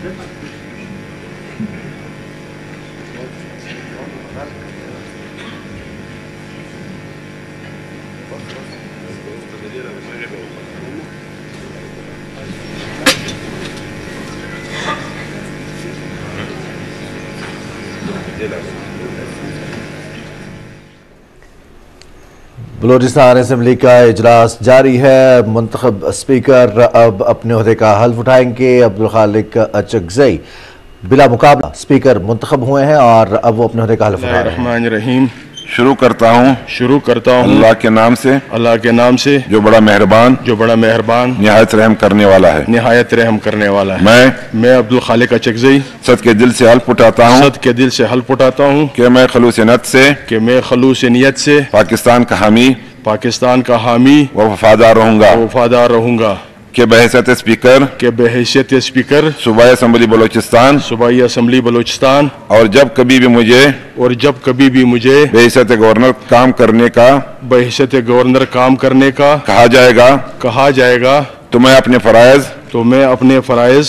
Balochistan assembly का इजलास जारी है। मुंतखब स्पीकर अब अपने ओहदे का हल्फ उठाएंगे। अब्दुल खालिक अचकज़ई बिला मुकाबला स्पीकर मुंतखब हुए हैं और अब वो अपने ओहदे का हल्फ उठा रहे हैं। शुरू करता हूँ अल्लाह के नाम से जो बड़ा मेहरबान निहायत रहम करने वाला है। मैं अब्दुल खालिक अचकज़ई सद के दिल से हल्फ उठाता हूँ कि मैं खलूस नियत से पाकिस्तान का हामी वफादार रहूँगा के बहैसियत स्पीकर सूबाई असम्बली बलोचिस्तान और जब कभी भी मुझे बहैसियत गवर्नर काम करने का कहा जाएगा तो मैं अपने फराइज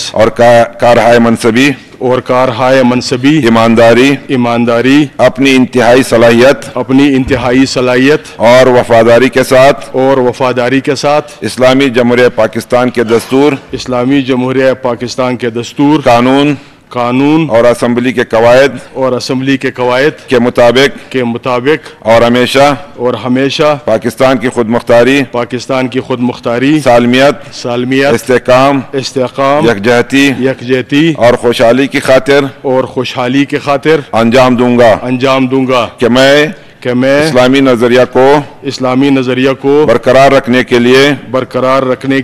और कारहाय मनसबी ईमानदारी अपनी इंतहाई सलाहियत और वफादारी के साथ इस्लामी जमहूरिया पाकिस्तान के दस्तूर कानून और असम्बली के कवायद के मुताबिक और हमेशा पाकिस्तान की खुद मुख्तारी सालमियत इस्तेहकाम यकजहती और खुशहाली की खातिर अंजाम दूंगा कि मैं इस्लामी नजरिया को बरकरार रखने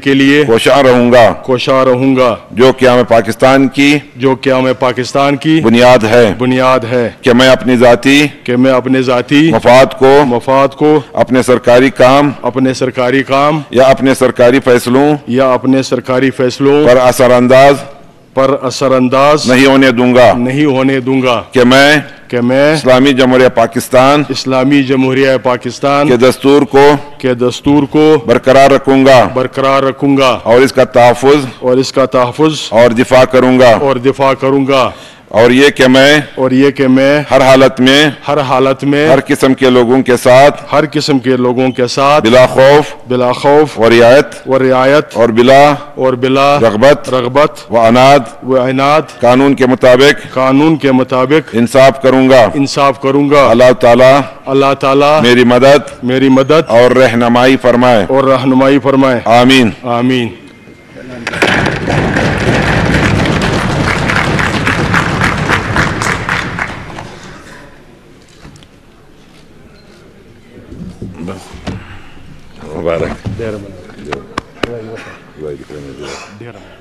के लिए कोशा रहूँगा जो क्या मैं पाकिस्तान की बुनियाद है कि मैं अपने जाती मफाद को अपने सरकारी काम या अपने सरकारी फैसलों पर असर अंदाज नहीं होने दूंगा कि मैं इस्लामी जमहूरिया पाकिस्तान के दस्तूर को बरकरार रखूंगा और इसका तहफ़्फ़ुज़ और दिफा करूंगा और ये कि मैं हर हालत में हर किस्म के लोगों के साथ बिला खौफ व रियायत और बिला रगबत व अनाद कानून के मुताबिक इंसाफ करूंगा। अल्लाह ताला मेरी मदद और रहनुमाई फरमाए। आमीन।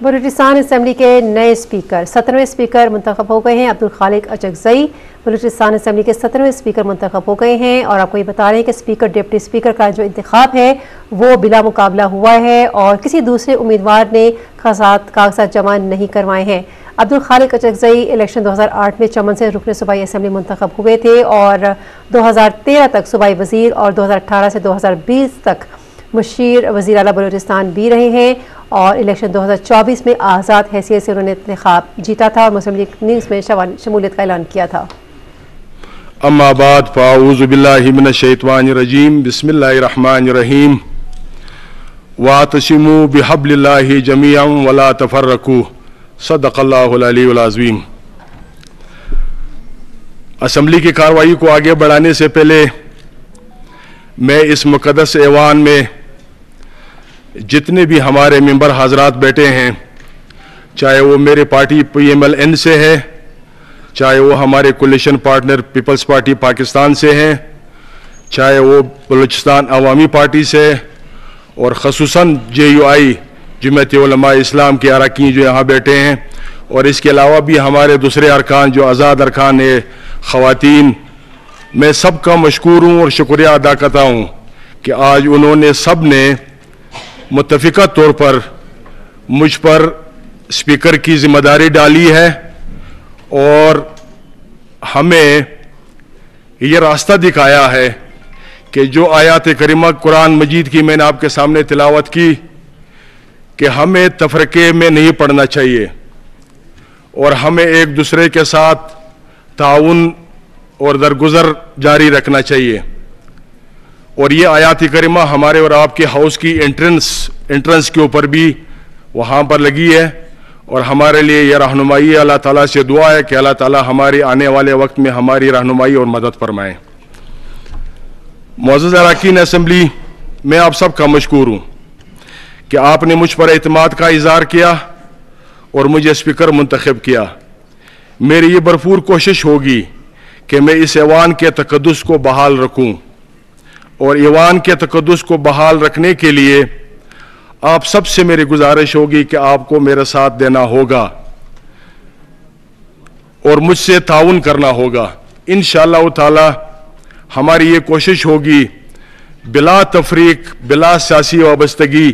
बलूचिस्तान असेंबली के नए स्पीकर 17वें स्पीकर मुंतखब हो गए हैं। अब्दुल खालिक अचकज़ई बलूचिस्तान असेंबली के 17वें स्पीकर मुंतखब हो गए हैं। और आपको ये बता रहे हैं कि स्पीकर डिप्टी स्पीकर का जो इंतखाब है वो बिला मुकाबला हुआ है और किसी दूसरे उम्मीदवार ने कागजात जमा नहीं करवाए हैं। अब्दुल खालिक अचकज़ई इलेक्शन 2008 में चमन से रुकने सूबाई असम्बली मुंतखब हुए थे और 2013 तक सूबाई वज़ीर और 2018 से 2020 तक मुशीर वज़ीर आला बलूचिस्तान भी रहे हैं। और इलेक्शन 2024 में आज़ाद हैसियत से उन्होंने इंतखाब जीता था और मुस्लिम लीग न्यूज़ में शमूलियत का ऐलान किया था। अम्मा बाद फाऊज़ु बिल्लाहि मिनश शैतानिर रजीम बिस्मिल्लाहिर रहमानिर रहीम वातसिमू बिहब्लिल्लाहि जमीअन वला तफर्रकू सदक़ल्लाहुल अलीयुल अज़ीम। असम्बली की कार्रवाई को आगे बढ़ाने से पहले मैं इस मुक़द्दस ऐवान में जितने भी हमारे मेंबर हज़रात बैठे हैं, चाहे वो मेरे पार्टी PMLN से है, चाहे वो हमारे coalition partner peoples party Pakistan से हैं, चाहे वो बलूचिस्तान अवामी पार्टी से और ख़ुसूसन JUI जमीयत उलमा इस्लाम के अरकान जो यहाँ बैठे हैं और इसके अलावा भी हमारे दूसरे अरकान जो आज़ाद अरकान है ख़वातीन, मैं सबका मशकूर हूँ और शुक्रिया अदा करता हूँ कि आज उन्होंने सब ने मुत्तफ़िका तौर पर मुझ पर स्पीकर की जिम्मेदारी डाली है और हमें ये रास्ता दिखाया है कि जो आयात करीमा कुरान मजीद की मैंने आपके सामने तिलावत की कि हमें तफरक़े में नहीं पढ़ना चाहिए और हमें एक दूसरे के साथ ताउन और दरगुजर जारी रखना चाहिए। और ये आयात करीमा हमारे और आपके हाउस की एंट्रेंस के ऊपर भी वहाँ पर लगी है और हमारे लिए यह रहनुमाई अल्लाह ताला से दुआ है कि अल्लाह ताला हमारे आने वाले वक्त में हमारी रहनुमाई और मदद फरमाएँ। मुअज़्ज़िज़ अराकीन असम्बली, मैं आप सब का मशकूर हूँ कि आपने मुझ पर एतमाद का इजहार किया और मुझे स्पीकर मुंतखब किया। मेरी ये भरपूर कोशिश होगी कि मैं इस ऐवान के तकद्दुस को बहाल रखूँ और ऐवान के तकद्दुस को बहाल रखने के लिए आप सब से मेरी गुजारिश होगी कि आपको मेरा साथ देना होगा और मुझसे ताउन करना होगा। इंशाअल्लाह ताला हमारी ये कोशिश होगी, बिला तफरीक बिला सियासी वाबस्तगी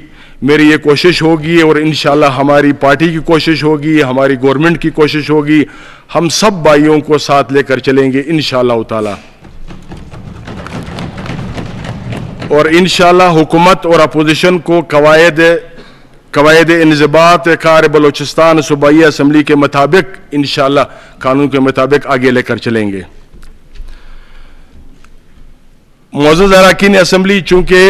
मेरी ये कोशिश होगी और इंशाअल्लाह हमारी पार्टी की कोशिश होगी, हमारी गवर्नमेंट की कोशिश होगी, हम सब भाइयों को साथ लेकर चलेंगे इंशाअल्लाह ताला। और इंशाअल्लाह हुकूमत और अपोजिशन को कवायद इंजबात कार बलोचिस्तान सूबाई असम्बली के मुताबिक इंशाअल्लाह कानून के मुताबिक आगे लेकर चलेंगे। मौजूद अरकान असम्बली, चूँकि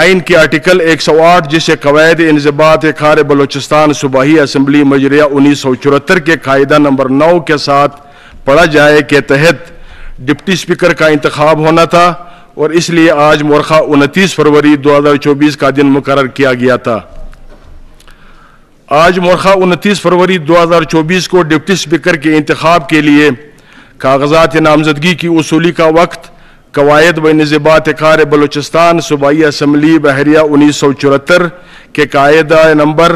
आइन के आर्टिकल 108 जिसे कवायद इंजबात कार बलोचिस्तान सूबाई असम्बली मजरिया 1974 के कायदा नंबर 9 के साथ पढ़ा जाए के तहत डिप्टी स्पीकर का इंतखाब होना था और इसलिए आज मोरखा 29 फरवरी 2024 का दिन मुकर्रर किया गया था। आज मोरखा 29 फरवरी 2024 को डिप्टी स्पीकर के इंतखाब के लिए कागजात नामजदगी की उसूली का वक्त कवायद व निज़ाबात कार बलूचिस्तान सूबाई असम्बली बहरिया 1974 के कायदा नंबर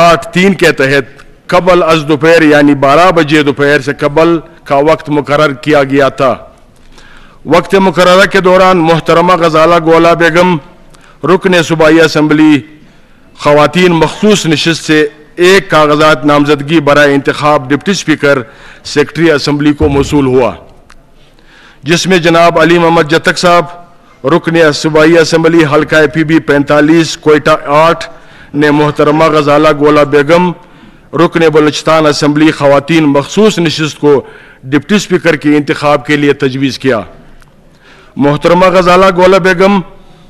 8(3) के तहत कबल अज दोपहर यानी 12 बजे दोपहर से कबल का वक्त मुकर्रर किया गया था। वक्त मुकर्ररा के दौरान मोहतरमा ग़ज़ाला गोला बेगम रुकन सूबाई असम्बली ख़वातीन मखसूस नशिस्त से एक कागजात नामजदगी बराए इंतखाब डिप्टी स्पीकर सेक्रटरी असम्बली को मौसूल हुआ, जिसमें जनाब अली मोहम्मद जतक साहब रुकन सूबाई असम्बली हल्का PB 45 कोयटा 8 ने मोहतरमा ग़ज़ाला गोला बेगम रुकन बलूचिस्तान असम्बली ख़वातीन मखसूस नशिस्त को डिप्टी स्पीकर के इंतखाब के लिए तजवीज़ किया। मोहतरमा ग़ज़ाला गोला बेगम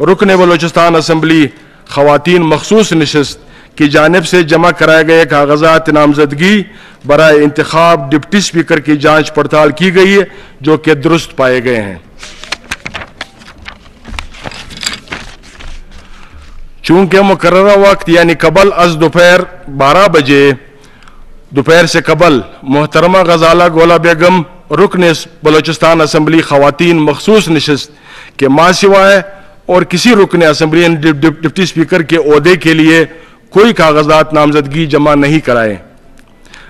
रुकन बलूचिस्तान असम्बली ख़वातीन मखसूस नशिस्त की जानिब से जमा कराए गए कागजात नामजदगी बराए इंतखाब डिप्टी स्पीकर की जांच पड़ताल की गई है, जो कि दुरुस्त पाए गए हैं। चूँकि मुकर्ररा वक्त यानी कबल अज दोपहर 12 बजे दोपहर से कबल मोहतरमा ग़ज़ाला गोला बेगम रुकन बलूचिस्तान असम्बली ख़वातीन मखसूस नशिस्त के माँ सिवाय और किसी रुकन असम्बली ने डिप्टी स्पीकर के ओहदे के लिए कोई कागजात नामजदगी जमा नहीं कराए,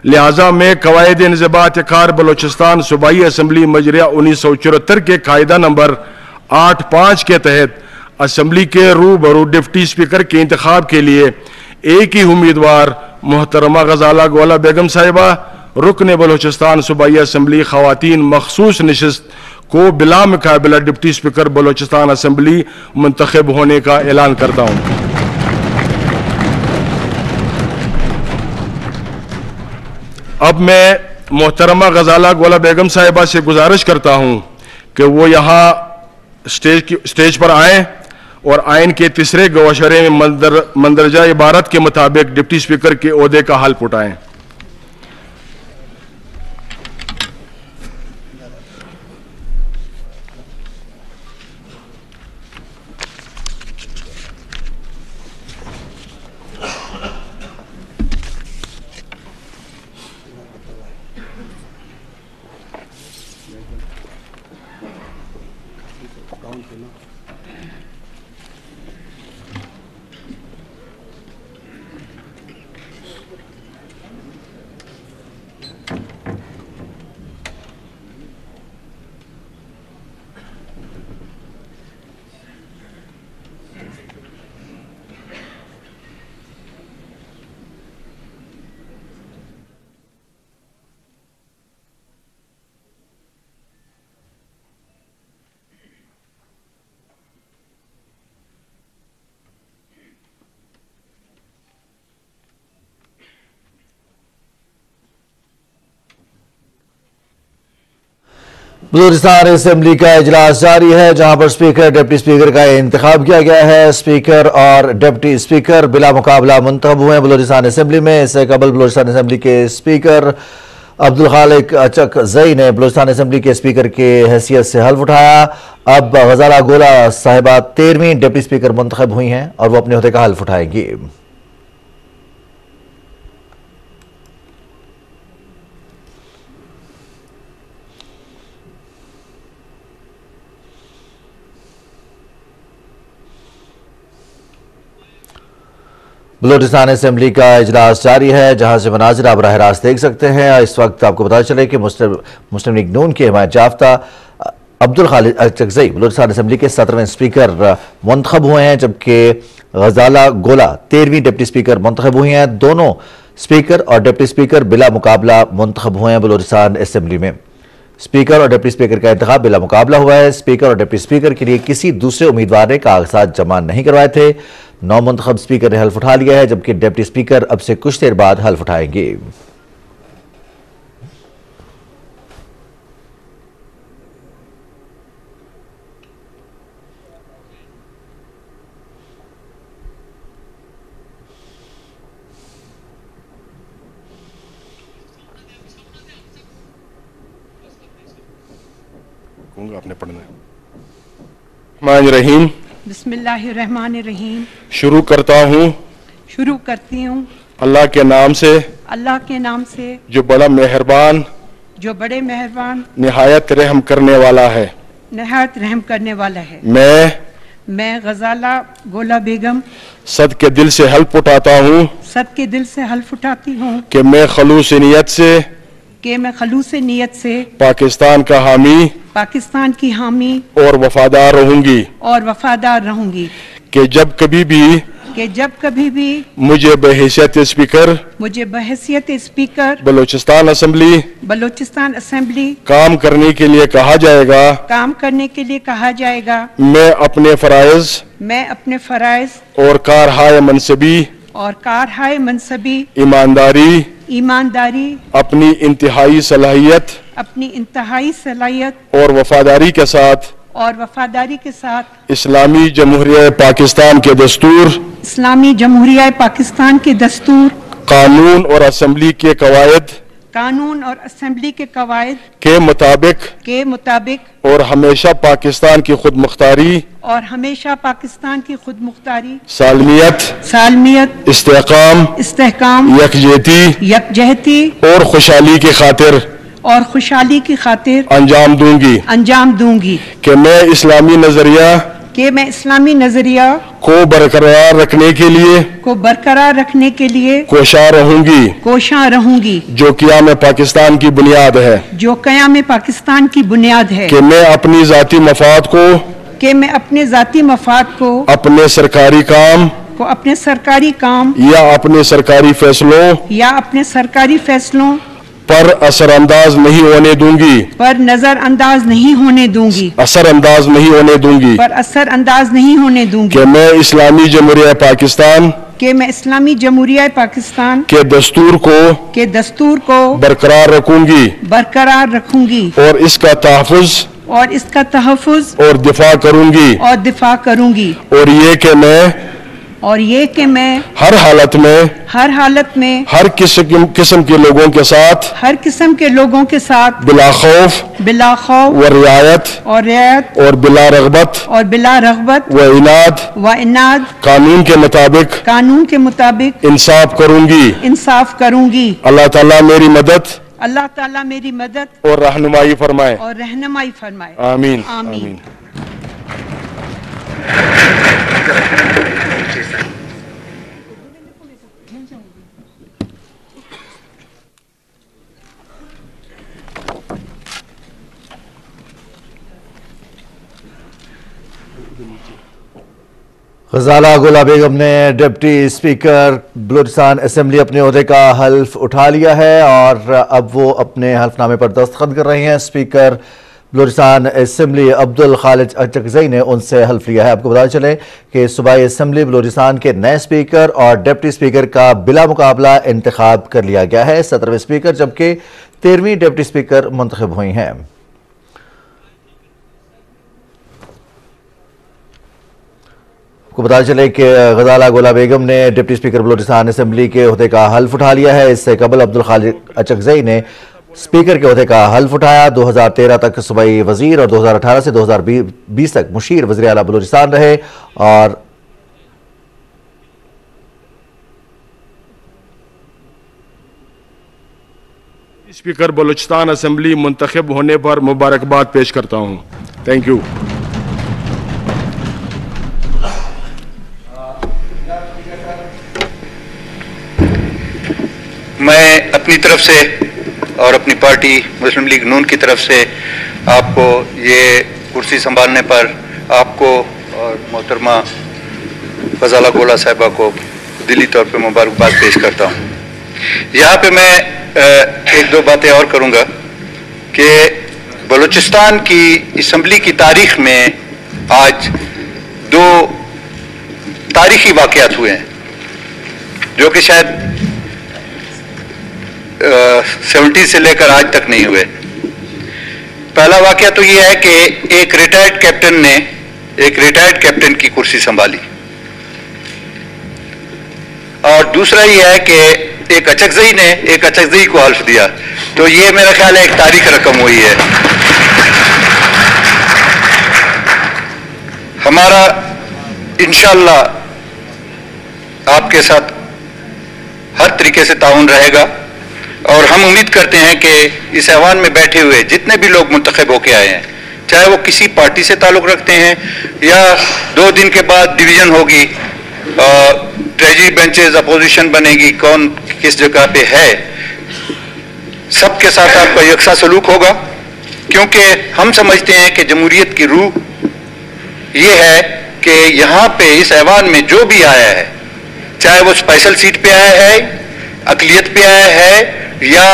लिहाजा मैं कवायद इंज़िबात कार बलूचिस्तान सूबाई असम्बली मजरिया 1974 के कायदा नंबर 8(5) के तहत असम्बली के रूबरू डिप्टी स्पीकर के इंतखाब के लिए एक ही उम्मीदवार मोहतरमा ग़ज़ाला गोला बेगम साहिबा रुकन बलूचिस्तान सूबाई असम्बली ख़वातीन मखसूस नशिस्त को बिला मुकाबला डिप्टी स्पीकर बलूचिस्तान असम्बली मुंतखब होने का ऐलान करता हूँ। अब मैं मोहतरमा ग़ज़ाला गोला बेगम साहिबा से गुजारिश करता हूँ कि वो यहाँ स्टेज पर आएँ और आइन के 3 गवाशरे में मंदरजा इबारत के मुताबिक डिप्टी स्पीकर के ओहदे का हाल पुटाएँ। बलूचिस्तान असेंबली का इजलास जारी है, जहां पर स्पीकर डिप्टी स्पीकर का इंतखाब किया गया है। स्पीकर और डिप्टी स्पीकर बिला मुकाबला मुंतखब हुए हैं बलूचिस्तान असेंबली में। इससे कबल बलूचिस्तान असेंबली के स्पीकर अब्दुल खालिक अचकज़ई ने बलूचिस्तान असेंबली के स्पीकर के हैसियत से हल्फ उठाया। अब ग़ज़ाला गोला साहिबा 13वीं डिप्टी स्पीकर मुंतखब हुई हैं और वो अपने ओहदे का हल्फ उठाएंगी। बलूचिस्तान असेंबली का इजलास जारी है, जहां से मनाजिर आप राह रास्त देख सकते हैं। इस वक्त आपको पता चले कि मुस्लिम लीग नून के हिमायत याफ्ता अब्दुल खालिक अचकज़ई बलूचिस्तान असेंबली के 17वें स्पीकर मुंतखब हुए हैं, जबकि ग़ज़ाला गोला 13वीं डिप्टी स्पीकर मुंतखब हुई हैं। दोनों स्पीकर और डिप्टी स्पीकर बिला मुकाबला मुंतखब हुए हैं बलूचिस्तान असेंबली में। स्पीकर और डिप्टी स्पीकर का इंतखाब बिला मुकाबला हुआ है। स्पीकर और डिप्टी स्पीकर के लिए किसी दूसरे उम्मीदवार ने कागजात जमा नहीं करवाए थे। नौ मुंतखब स्पीकर ने हल्फ उठा लिया है, जबकि डिप्टी स्पीकर अब से कुछ देर बाद हल्फ उठाएंगे। आपने पढ़ना है। रहमान रहीम। बिस्मिल्लाहिर्रहमानिर्रहीम। शुरू करती हूँ अल्लाह के नाम से, जो बड़ा मेहरबान, निहायत रहम करने वाला है। मैं ग़ज़ाला गोला बेगम सदके दिल से हल्फ उठाता हूँ कि मैं खलूस-ए-नियत से पाकिस्तान की हामी और वफादार रहूंगी कि जब कभी भी मुझे बहैसियत स्पीकर बलूचिस्तान असेंबली काम करने के लिए कहा जाएगा। मैं अपने फराइज और कारहाय मनसबी ईमानदारी अपनी इंतहाई सलाहियत और वफादारी के साथ इस्लामी जमहूरिया पाकिस्तान के दस्तूर कानून और असेंबली के कवायद के मुताबिक और हमेशा पाकिस्तान की खुद मुख्तारी सालमियत इस्तेहकाम यकजहती और खुशहाली की खातिर अंजाम दूंगी कि मैं इस्लामी नजरिया को बरकरार रखने के लिए कोशां रहूंगी जो कयाम पाकिस्तान की बुनियाद है कि मैं अपने जाती मफाद को अपने सरकारी काम या अपने सरकारी फैसलों पर असर अंदाज नहीं होने दूंगी कि मैं इस्लामी जमहूरिया पाकिस्तान के दस्तूर को बरकरार रखूंगी और इसका तहफ़्फ़ुज़ और दिफा करूंगी और ये कि मैं हर हालत में हर किस्म के लोगों के साथ बिला खौफ और रियायत और बिला रग़बत व इनाद कानून के मुताबिक इंसाफ करूंगी। अल्लाह ताला मेरी मदद और रहनुमाई फरमाए। आमीन। ग़ज़ाला गोला बेगम ने डिप्टी स्पीकर बलूचिस्तान असेंबली अपने ओहदे का हल्फ उठा लिया है और अब वो अपने हल्फनामे पर दस्तखत कर रही हैं। स्पीकर बलूचिस्तान असेंबली अब्दुल खालिक अचकज़ई ने उनसे हल्फ लिया है। आपको पता चले कि सूबाई असेंबली बलूचिस्तान के नए स्पीकर और डिप्टी स्पीकर का बिला मुकाबला इंतखाब कर लिया गया है। 17वें स्पीकर जबकि 13वीं डिप्टी स्पीकर मुंतखब हुई हैं। आपको पता चले कि ग़ज़ाला गोला बेगम ने डिप्टी स्पीकर बलूचिस्तान असेंबली के अहदे का हल्फ उठा लिया है। इससे कबल अब्दुल खालिक अचकज़ई ने स्पीकर के अहदे का हल्फ उठाया। 2013 तक सूबाई वजीर और 2018 से 2020 तक मुशीर वज़ीर आला बलूचिस्तान रहे और स्पीकर बलूचिस्तान असेंबली मुंतखब होने पर मुबारकबाद पेश करता हूँ। Thank you. मैं अपनी तरफ से और अपनी पार्टी मुस्लिम लीग नून की तरफ से आपको ये कुर्सी संभालने पर आपको और मोहतरमा ग़ज़ाला गोला साहिबा को दिली तौर पे मुबारकबाद पेश करता हूँ। यहाँ पे मैं एक दो बातें और करूँगा कि बलूचिस्तान की असम्बली की तारीख में आज दो तारीखी वाक़यात हुए हैं जो कि शायद 70 से लेकर आज तक नहीं हुए। पहला वाक़या तो यह है कि एक रिटायर्ड कैप्टन की कुर्सी संभाली और दूसरा यह है कि एक अचकज़ई को हल्फ दिया। तो ये मेरा ख्याल है एक तारीख रकम हुई है। हमारा इंशाअल्लाह आपके साथ हर तरीके से ताउन रहेगा और हम उम्मीद करते हैं कि इस ऐवान में बैठे हुए जितने भी लोग मुंतखब होके आए हैं, चाहे वो किसी पार्टी से ताल्लुक़ रखते हैं या 2 दिन के बाद डिवीज़न होगी, ट्रेजरी बेंचेस, अपोजिशन बनेगी, कौन किस जगह पे है, सबके साथ आपका यकसा सलूक होगा। क्योंकि हम समझते हैं कि जमहूरियत की रूह ये है कि यहाँ पे इस ऐवान में जो भी आया है, चाहे वो स्पेशल सीट पर आया है, अक़लियत पर आया है या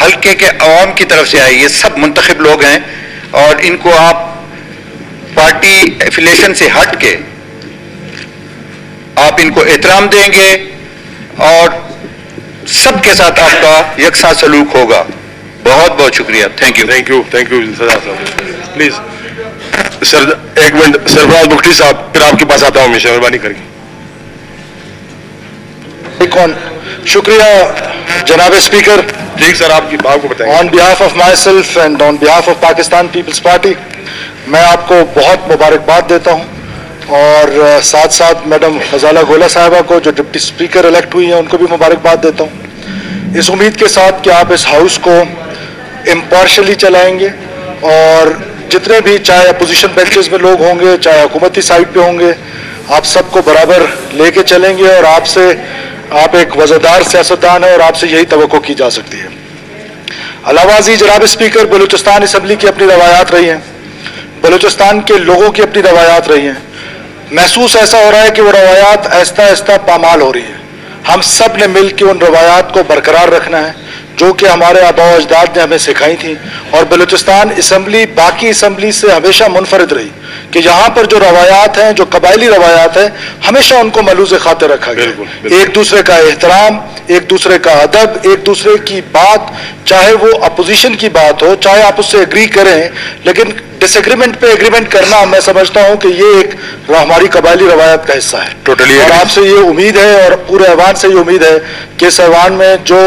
हल्के के अवाम की तरफ से आए, ये सब मुंतखब लोग हैं और इनको आप पार्टी एफिलेशन से हट के आप इनको एहतराम देंगे और सबके साथ आपका यकसा सलूक होगा। बहुत बहुत शुक्रिया। Thank you please sir. एक मिनट, सरबाज बुख्ती साहब, फिर आपके पास आता हूँ। हमेशा मेहरबानी करके कौन। शुक्रिया जनाब स्पीकर। ठीक सर, आपकी बात को बताएं। On behalf of myself and on behalf of Pakistan peoples party मैं आपको बहुत मुबारकबाद देता हूं और साथ साथ मैडम ग़ज़ाला गोला साहिबा को जो डिप्टी स्पीकर इलेक्ट हुई हैं उनको भी मुबारकबाद देता हूं, इस उम्मीद के साथ कि आप इस हाउस को इम्पार्शली चलाएंगे और जितने भी चाहे अपोजिशन बेंचेस में लोग होंगे चाहे हुकूमती साइड पर होंगे आप सबको बराबर लेके चलेंगे और आपसे आप एक वज़ादार सियासतदान है और आपसे यही तवक्को की जा सकती है। अलावा जी जनाब स्पीकर, बलूचिस्तान असम्बली की अपनी रवायात रही हैं, बलूचिस्तान के लोगों की अपनी रवायात रही हैं। महसूस ऐसा हो रहा है कि वो रवायात आहिस्ता आहिस्ता पामाल हो रही है। हम सब ने मिल के उन रवायात को बरकरार रखना है जो कि हमारे आबा व अजदाद ने हमें सिखाई थी और बलूचिस्तान असम्बली बाकी असम्बली से हमेशा मुनफरद रही कि यहाँ पर जो रवायात हैं, जो कबायली रवायात हैं, हमेशा उनको मलूज़ खातिर रखा गया। एक दूसरे का एहतराम, एक दूसरे का अदब, एक दूसरे की बात, चाहे वो अपोजिशन की बात हो, चाहे आप उससे एग्री करें, लेकिन डिसएग्रीमेंट पे एग्रीमेंट करना मैं समझता हूँ कि ये एक हमारी कबायली रवायत का हिस्सा है। टोटली। और आपसे ये उम्मीद है और पूरे ऐवान से ये उम्मीद है कि इस ऐवान में जो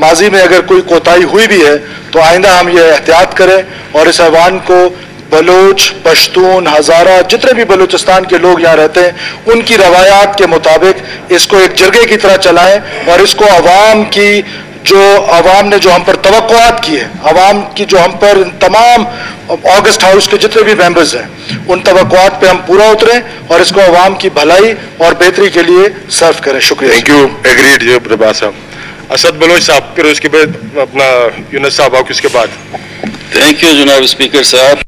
माजी में अगर कोई कोताही हुई भी है तो आइंदा हम ये एहतियात करें और इस ऐवान को बलोच, पश्तून, हज़ारा, जितने भी बलूचिस्तान के लोग यहाँ रहते हैं उनकी रवायात के मुताबिक इसको एक जरगे की तरह चलाएं और इसको आवाम ने जो हम पर तवक्कुआत की है, आवाम की जो हम पर तमाम ऑगस्ट हाउस के जितने भी मेंबर्स हैं उन तवक्कुआत पे हम पूरा उतरें और इसको आवाम की भलाई और बेहतरी के लिए सर्व करें। शुक्रिया। Thank you. एग्रीड जी प्रभास साहब। असद बलोच साहब, फिर उसके बाद अपना यूनस साहब, आप किसके बाद। थैंक यू जनाब स्पीकर साहब।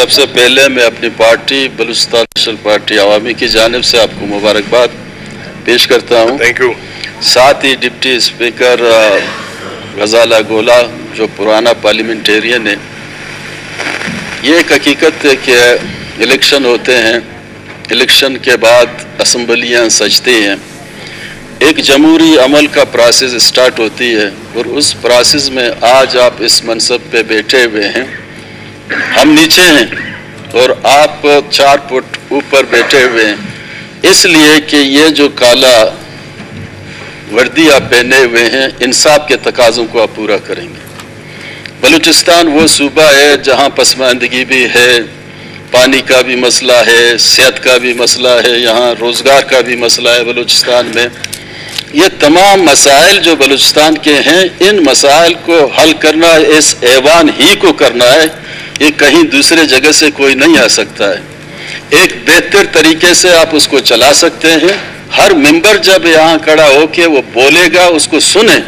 सबसे पहले मैं अपनी party Balochistan national party Awami की जानिब से आपको मुबारकबाद पेश करता हूँ। Thank you. साथ ही डिप्टी स्पीकर ग़ज़ाला गोला जो पुराना पार्लियामेंटेरियन है, ये एक हकीकत है कि इलेक्शन होते हैं, इलेक्शन के बाद असम्बलियाँ सजती हैं, एक जमहूरी अमल का प्रोसेस स्टार्ट होती है और उस प्रोसेस में आज आप इस मनसब पर बैठे हुए हैं। हम नीचे हैं और आप 4 फुट ऊपर बैठे हुए हैं, इसलिए कि ये जो काला वर्दी आप पहने हुए हैं इंसाफ के तकाज़ों को आप पूरा करेंगे। बलूचिस्तान वो सूबा है जहाँ पसमानदगी भी है, पानी का भी मसला है, सेहत का भी मसला है, यहाँ रोज़गार का भी मसला है। बलूचिस्तान में ये तमाम मसाइल जो बलूचिस्तान के हैं, इन मसाइल को हल करना इस ऐवान ही को करना है, ये कहीं दूसरे जगह से कोई नहीं आ सकता है। एक बेहतर तरीके से आप उसको चला सकते हैं। हर मेंबर जब यहाँ खड़ा हो के वो बोलेगा उसको सुने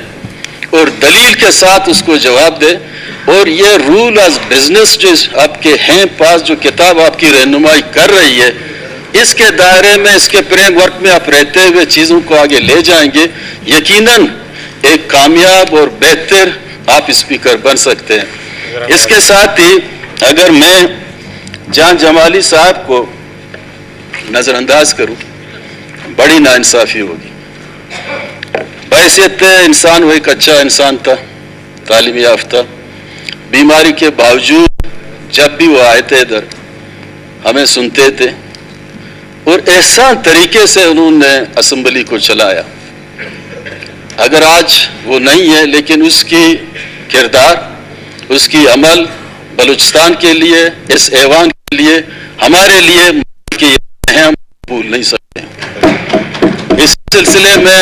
और दलील के साथ उसको जवाब दे। और ये रूल ऑफ बिजनेस जो आपके हैं पास, जो किताब आपकी रहनुमाई कर रही है, इसके दायरे में, इसके फ्रेमवर्क में आप रहते हुए चीज़ों को आगे ले जाएंगे। यकीनन एक कामयाब और बेहतर आप स्पीकर बन सकते हैं। इसके साथ ही अगर मैं जान जमाली साहब को नज़रअंदाज करूं, बड़ी नाइंसाफ़ी होगी। बहैसियत इंसान वो एक अच्छा इंसान था, तालीम याफ्ता। बीमारी के बावजूद जब भी वो आए थे इधर, हमें सुनते थे और एहसान तरीके से उन्होंने असम्बली को चलाया। अगर आज वो नहीं है, लेकिन उसकी किरदार, उसकी अमल बलूचिस्तान के लिए, इस ऐवान के लिए, हमारे लिए हम भूल नहीं सकते। इस सिलसिले में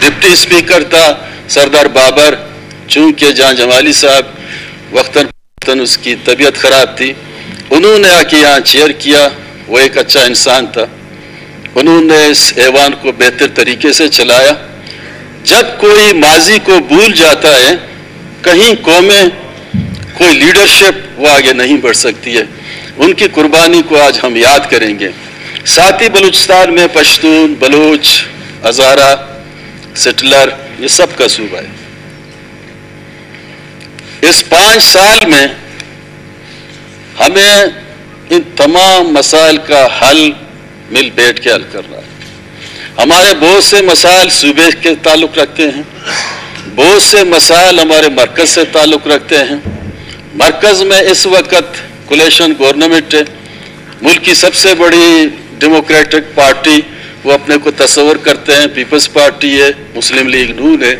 डिप्टी स्पीकर था सरदार बाबर, चूँकि जान जमाली साहब वक्तन फतन उसकी तबीयत ख़राब थी, उन्होंने आके यहाँ चेयर किया। वो एक अच्छा इंसान था, उन्होंने इस ऐवान को बेहतर तरीके से चलाया। जब कोई माजी को भूल जाता है, कहीं कौमें, कोई लीडरशिप वो आगे नहीं बढ़ सकती है। उनकी कुर्बानी को आज हम याद करेंगे। साथ ही बलूचिस्तान में पश्तून, बलूच, हज़ारा, सेटलर, ये सब का सूबा है। इस 5 साल में हमें इन तमाम मसाइल का हल मिल बैठ के हल करना है। हमारे बहुत से मसाइल सूबे के ताल्लुक़ रखते हैं, बहुत से मसाइल हमारे मरकज़ से ताल्लुक़ रखते हैं। मरकज़ में इस वक्त कोलेशन गवर्नमेंट है, मुल्क की सबसे बड़ी डेमोक्रेटिक पार्टी वो अपने को तस्वर करते हैं, पीपल्स पार्टी है, मुस्लिम लीग नून है।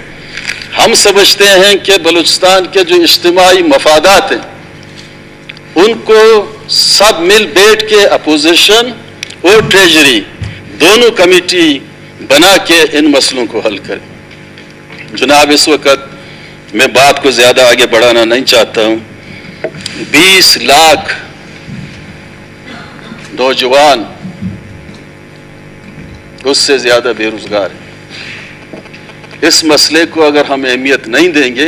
हम समझते हैं कि बलूचिस्तान के जो इज्तिमाई मफादात हैं, उनको सब मिल बैठ के अपोजिशन और ट्रेजरी दोनों कमेटी बना के इन मसलों को हल करें। जनाब, इस वक्त मैं बात को ज़्यादा आगे बढ़ाना नहीं चाहता हूँ। 20 लाख नौजवान, उससे ज़्यादा बेरोज़गार है। इस मसले को अगर हम अहमियत नहीं देंगे,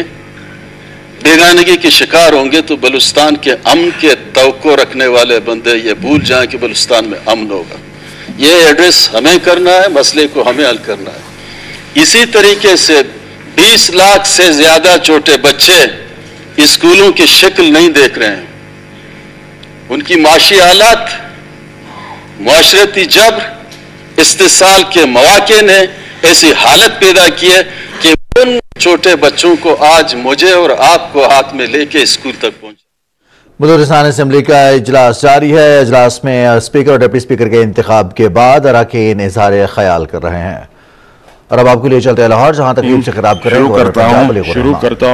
बेगानगी के शिकार होंगे। तो बलूचिस्तान के अमन के तवक़ो रखने वाले बंदे ये भूल जाएं कि बलूचिस्तान में अमन होगा। ये एड्रेस हमें करना है, मसले को हमें हल करना है। इसी तरीके से 20 लाख से ज़्यादा छोटे बच्चे स्कूलों की शक्ल नहीं देख रहे हैं। उनकी माशी हालात, मुआशरती जबर, इस्तिसाल के मौके ने ऐसी हालत पैदा की है कि उन छोटे बच्चों को आज मुझे और आपको हाथ में लेके स्कूल तक पहुँच। बलूचिस्तान असम्बली का इजलास जारी है। इजलास में स्पीकर और डिप्टी स्पीकर के इंतखाब के बाद अरकान इजहार ख्याल कर रहे हैं। और अब आपको ले चलते हैं लाहौर, जहाँ तक से खराब कर शुरू करता हूँ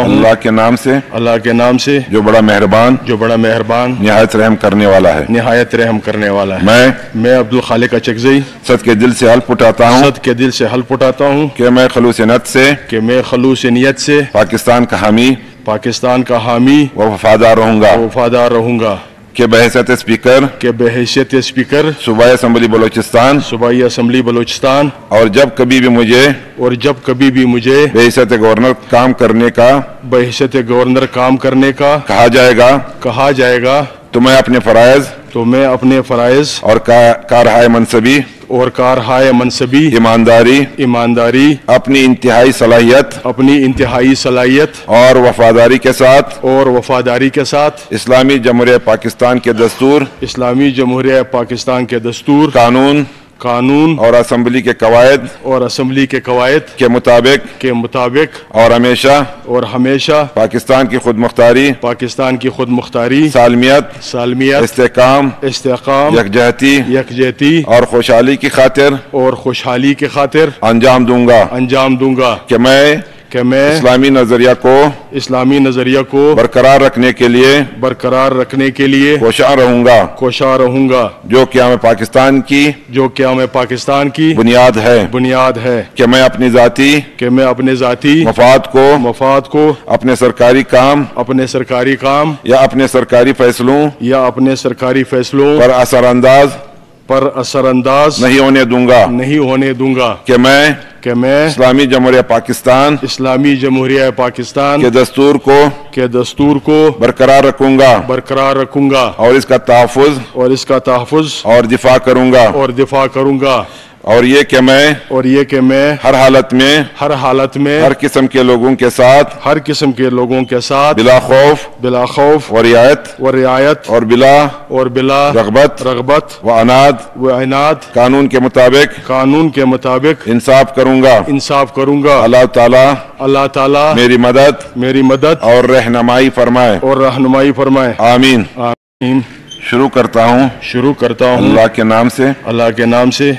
अल्लाह के नाम से जो बड़ा मेहरबान निहायत रहम करने वाला है। मैं अब्दुल खालिक अचकज़ई सद के दिल से हल्फ उठाता हूँ कि मैं खलूस नियत से पाकिस्तान का हामी वफादार रहूँगा के बहैसियत स्पीकर सूबाई असम्बली बलूचिस्तान और जब कभी भी मुझे बहैसियत गवर्नर काम करने का कहा जाएगा तो मैं अपने फराइज और कारहाय मनसबी ईमानदारी अपनी इंतहाई सलाहियत और वफादारी के साथ इस्लामी जमहूरिया पाकिस्तान के दस्तूर, कानून कानून और असम्बली के कवायद के मुताबिक और हमेशा पाकिस्तान की खुद मुख्तारी सालमियत इस्तेहकाम यकजहती और खुशहाली की खातिर अंजाम दूंगा कि मैं इस्लामी नजरिया को बरकरार रखने के लिए कोशिश रहूंगा जो क्या मैं पाकिस्तान की बुनियाद है कि मैं अपने जाती मफाद को अपने सरकारी काम या अपने सरकारी फैसलों पर असरअंदाज नहीं होने दूंगा कि मैं इस्लामी जमहूरिया पाकिस्तान के दस्तूर को बरकरार रखूंगा और इसका तहफ़्फ़ुज़ और दिफा करूंगा और ये कि मैं हर हालत में हर किस्म के लोगों के साथ बिला खौफ व रियायत और बिला रगबत व अनाद कानून के मुताबिक इंसाफ करूंगा अल्लाह ताला मेरी मदद और रहनुमाई फरमाए। आमीन। शुरू करता हूँ अल्लाह के नाम से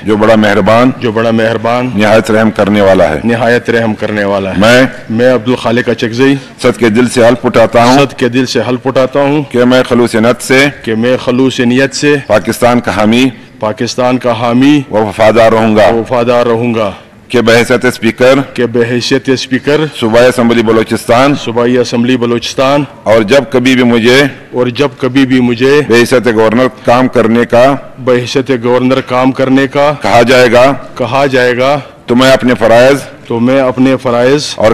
जो बड़ा मेहरबान निहायत रहम करने वाला है। मैं अब्दुल खालिक अचकज़ई सद के दिल से हल्फ उठाता हूँ कि मैं खलूस नियत से पाकिस्तान का हामी वफादार रहूँगा के बहैसियत स्पीकर सूबाई असम्बली बलोचिस्तान और जब कभी भी मुझे बहैसियत गवर्नर काम करने का कहा जाएगा तो मैं अपने फराइज और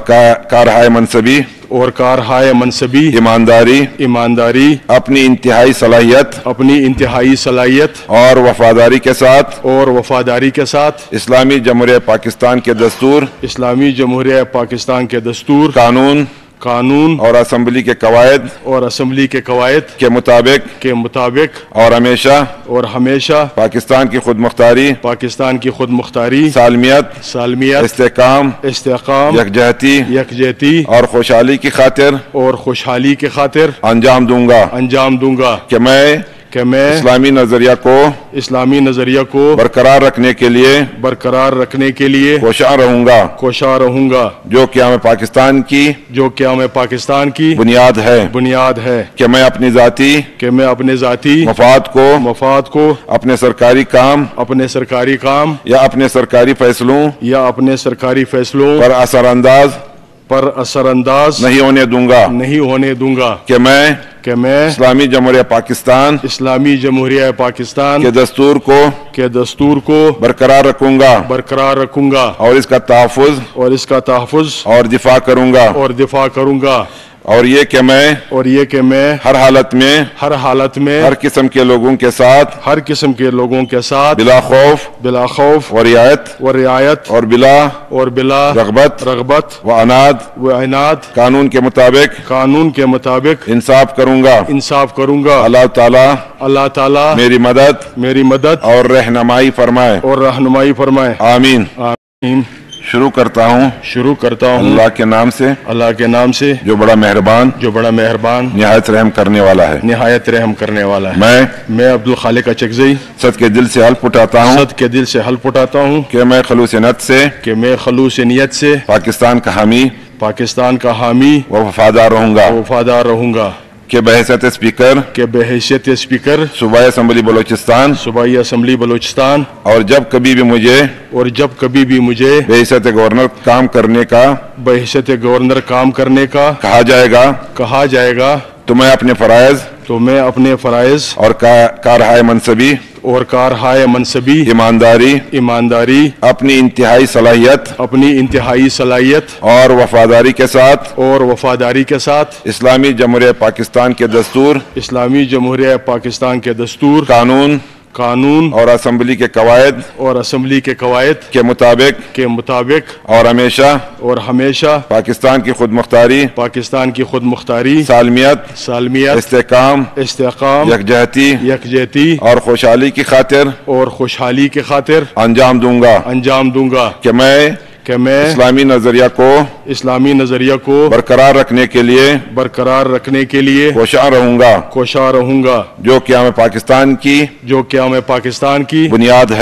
कारहाय मनसबी ईमानदारी अपनी इंतहाई सलाहियत और वफादारी के साथ इस्लामी जमहूरिया पाकिस्तान के दस्तूर कानून और असम्बली के कवायद के मुताबिक और हमेशा पाकिस्तान की खुद मुख्तारी सालमियत इस्तेहकाम यकजहती और खुशहाली की खातिर अंजाम दूंगा कि मैं इस्लामी नजरिया को बरकरार रखने के लिए कोशिश रहूंगा जो क्या मैं पाकिस्तान की बुनियाद है कि मैं अपने जाती मफाद को अपने सरकारी काम या अपने सरकारी फैसलों पर असरअंदाज नहीं होने दूंगा कि मैं इस्लामी जमहूरिया पाकिस्तान के दस्तूर को बरकरार रखूंगा और इसका तहफ़्फ़ुज़ और दिफा करूंगा और ये कि मैं हर हालत में हर किस्म के लोगों के साथ बिला खौफ व रियायत और बिला रगबत व अनाद कानून के मुताबिक इंसाफ करूंगा अल्लाह ताला मेरी मदद और रहनुमाई फरमाए। आमीन। शुरू करता हूँ अल्लाह के नाम से जो बड़ा मेहरबान निहायत रहम करने वाला है। मैं अब्दुल खालिक अचकज़ई सद के दिल से हल्फ उठाता हूँ कि मैं खलूस नियत से पाकिस्तान का हामी वफादार रहूँगा के बहैसियत स्पीकर सूबाई असम्बली बलोचिस्तान और जब कभी भी मुझे बहैसियत गवर्नर काम करने का कहा जाएगा तो मैं अपने फराइज और कारहाय मनसबी ईमानदारी अपनी इंतहाई सलाहियत और वफादारी के साथ इस्लामी जमहूरिया पाकिस्तान के दस्तूर कानून कानून और असम्बली के कवायद के मुताबिक और हमेशा पाकिस्तान की खुद मुख्तारी सालमियत इस्तेहकाम यकजहती और खुशहाली की खातिर अंजाम दूंगा कि मैं इस्लामी नजरिया को बरकरार रखने के लिए कोशा रहूँगा जो क्या मैं पाकिस्तान की बुनियाद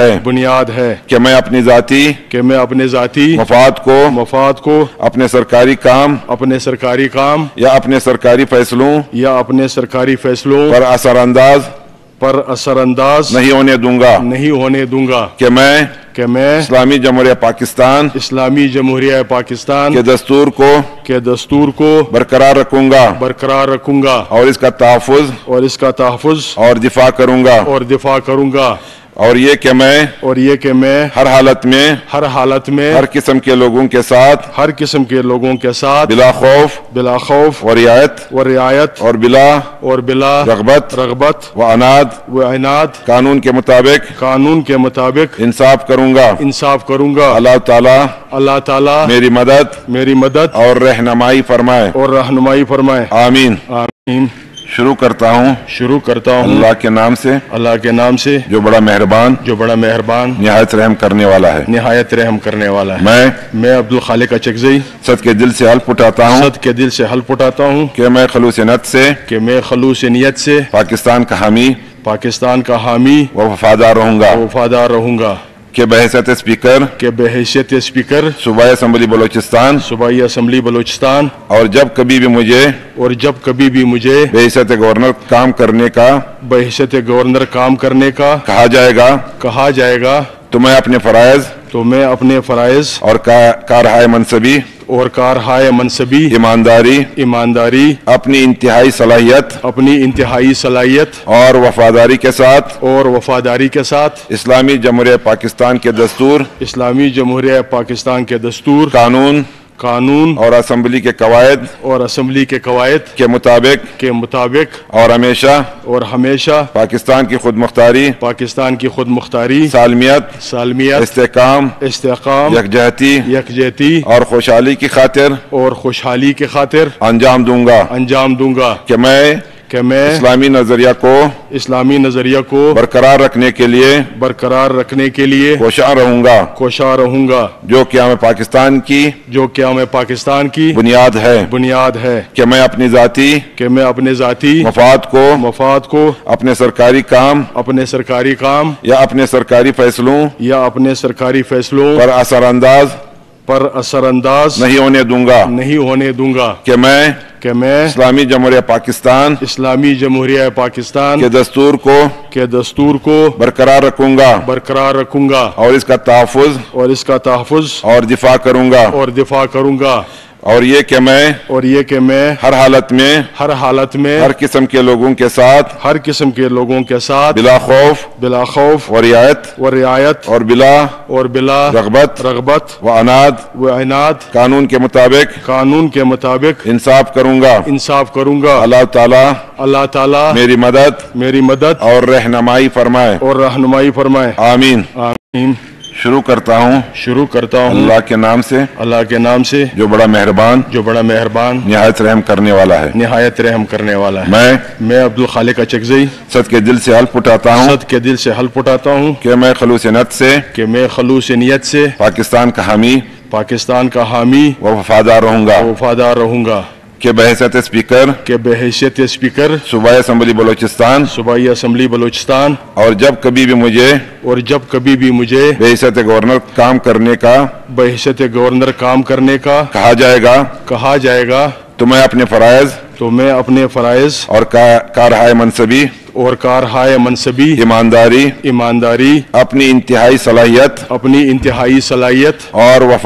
है कि मैं अपने जाती मफाद को अपने सरकारी काम या अपने सरकारी फैसलों पर असरअंदाज नहीं होने दूंगा कि मैं इस्लामी जमहूरिया पाकिस्तान के दस्तूर को बरकरार रखूंगा और इसका तहफ़्फ़ुज़ और दिफा करूंगा और ये कि मैं हर हालत में हर किस्म के लोगों के साथ बिला खौफ और रियायत और बिला रगबत व अनाद कानून के मुताबिक इंसाफ करूंगा अल्लाह ताला मेरी मदद और रहनुमाई फरमाए। आमीन। शुरू करता हूँ अल्लाह के नाम से जो बड़ा मेहरबान निहायत रहम करने वाला है। मैं अब्दुल खालिक अचकज़ई सद के दिल से हल्फ उठाता हूँ कि मैं खलूस नियत से पाकिस्तान का हामी वफादार रहूँगा के बहैसियत स्पीकर सूबाई असम्बली बलोचिस्तान और जब कभी भी मुझे बहैसियत गवर्नर काम करने का कहा जाएगा तो मैं अपने फराइज और कारहाय मनसबी ईमानदारी अपनी इंतहाई सलाहियत और वफादारी के साथ इस्लामी जमहूरिया पाकिस्तान के दस्तूर कानून और असम्बली के कवायद के मुताबिक और हमेशा पाकिस्तान की खुद मुख्तारी सालमियत इस्तेहकाम यकजहती और खुशहाली की खातिर अंजाम दूंगा कि मैं इस्लामी नजरिया को बरकरार रखने के लिए कोशा रहूँगा जो क्या मैं पाकिस्तान की बुनियाद है कि मैं अपने जाती मफाद को अपने सरकारी काम या अपने सरकारी फैसलों पर असरअंदाज नहीं होने दूंगा कि मैं इस्लामी जमहूरिया पाकिस्तान के दस्तूर को बरकरार रखूंगा और इसका तहफ़्फ़ुज़ और दिफा करूंगा और ये कि मैं हर हालत में हर किस्म के लोगों के साथ बिला खौफ और रियायत और बिला रगबत व अनाद कानून के मुताबिक इंसाफ करूंगा अल्लाह ताला मेरी मदद और रहनुमाई फरमाए। आमीन। शुरू करता हूँ अल्लाह के नाम से जो बड़ा मेहरबान निहायत रहम करने वाला है। मैं अब्दुल खालिक अचकज़ई सद के दिल से हल्फ उठाता हूँ कि मैं खलूस नियत से पाकिस्तान का हामी वफादार रहूँगा के बहैसियत स्पीकर सूबाई असम्बली बलोचिस्तान और जब कभी भी मुझे बहैसियत गवर्नर काम करने का कहा जाएगा तो मैं अपने फराइज और कारहाय मनसबी ईमानदारी अपनी इंतहाई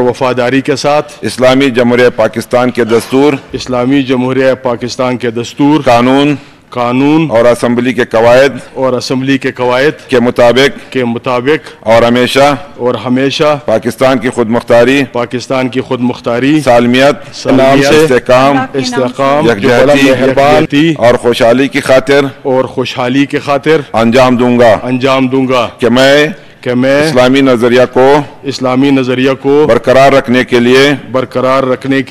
सलाहियत और वफादारी के साथ इस्लामी जमहूरिया पाकिस्तान के दस्तूर कानून कानून और असम्बली के कवायद के मुताबिक और हमेशा पाकिस्तान की खुद मुख्तारी सालमियत और खुशहाली की खातिर अंजाम दूंगा कि मैं इस्लामी नजरिया को बरकरार रखने के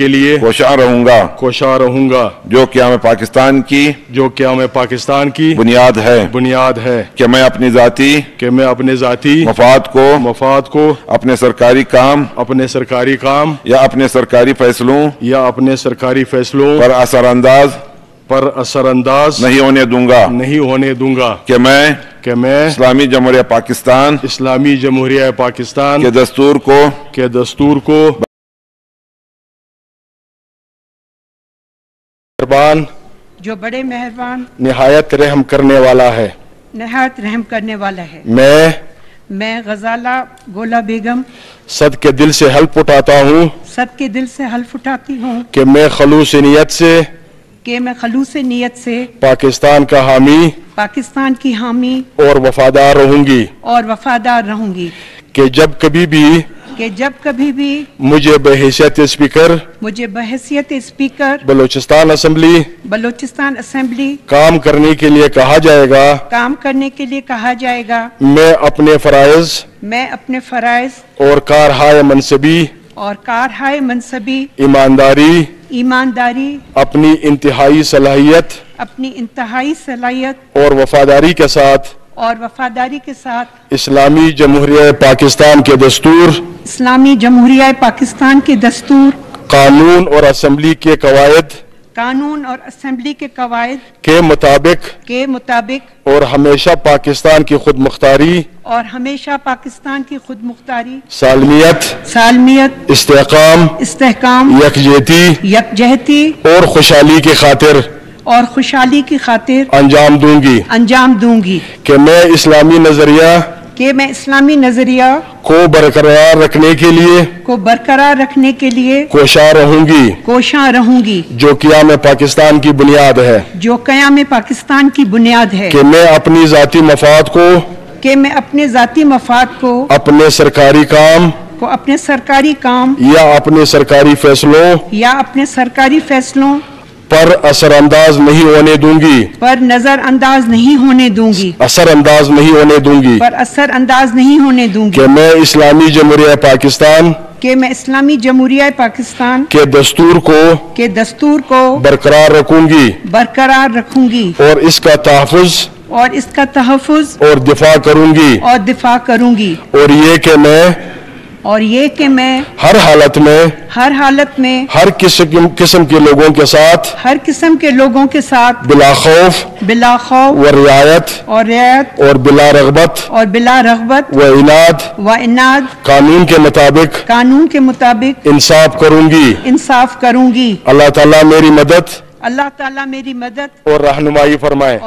लिए कोशिश रहूंगा जो क्या मैं पाकिस्तान की बुनियाद है कि मैं अपने जाती मफाद को अपने सरकारी काम या अपने सरकारी फैसलों पर असर अंदाज नहीं होने दूंगा कि मैं इस्लामी जमहूरिया पाकिस्तान के दस्तूर को जो बड़े मेहरबान निहायत रहम करने वाला है। मैं ग़ज़ाला गोला बेगम सद के दिल से हल्फ उठाती हूँ कि मैं खलूस नीयत से पाकिस्तान की हामी और वफादार रहूंगी कि जब कभी भी मुझे बहैसियत स्पीकर बलोचिस्तान असेंबली काम करने के लिए कहा जाएगा मैं अपने फराइज और कारहाय मनसबी ईमानदारी अपनी इंतहाई सलाहियत और वफादारी के साथ इस्लामी जमहूरिया पाकिस्तान के दस्तूर कानून और असम्बली के कवायद के मुताबिक और हमेशा पाकिस्तान की खुद मुख्तारी सालमियत इस्तेहकाम यकजहती और खुशहाली की खातिर अंजाम दूंगी कि मैं इस्लामी नजरिया को बरकरार रखने के लिए कोशिश रहूंगी जो क्या मैं पाकिस्तान की बुनियाद है कि मैं अपने जाती मफाद को अपने सरकारी काम या अपने सरकारी फैसलों पर असर अंदाज नहीं होने दूंगी कि मैं इस्लामी जमहूरिया पाकिस्तान के दस्तूर को बरकरार रखूंगी और इसका तहफ़्फ़ुज़ और दिफा करूंगी और ये कि मैं हर हालत में हर किस्म के लोगों के साथ बिला खौफ और रियायत और बिला रग़बत व इनाद कानून के मुताबिक इंसाफ करूंगी अल्लाह ताला मेरी मदद और रहनुमाई फरमाए।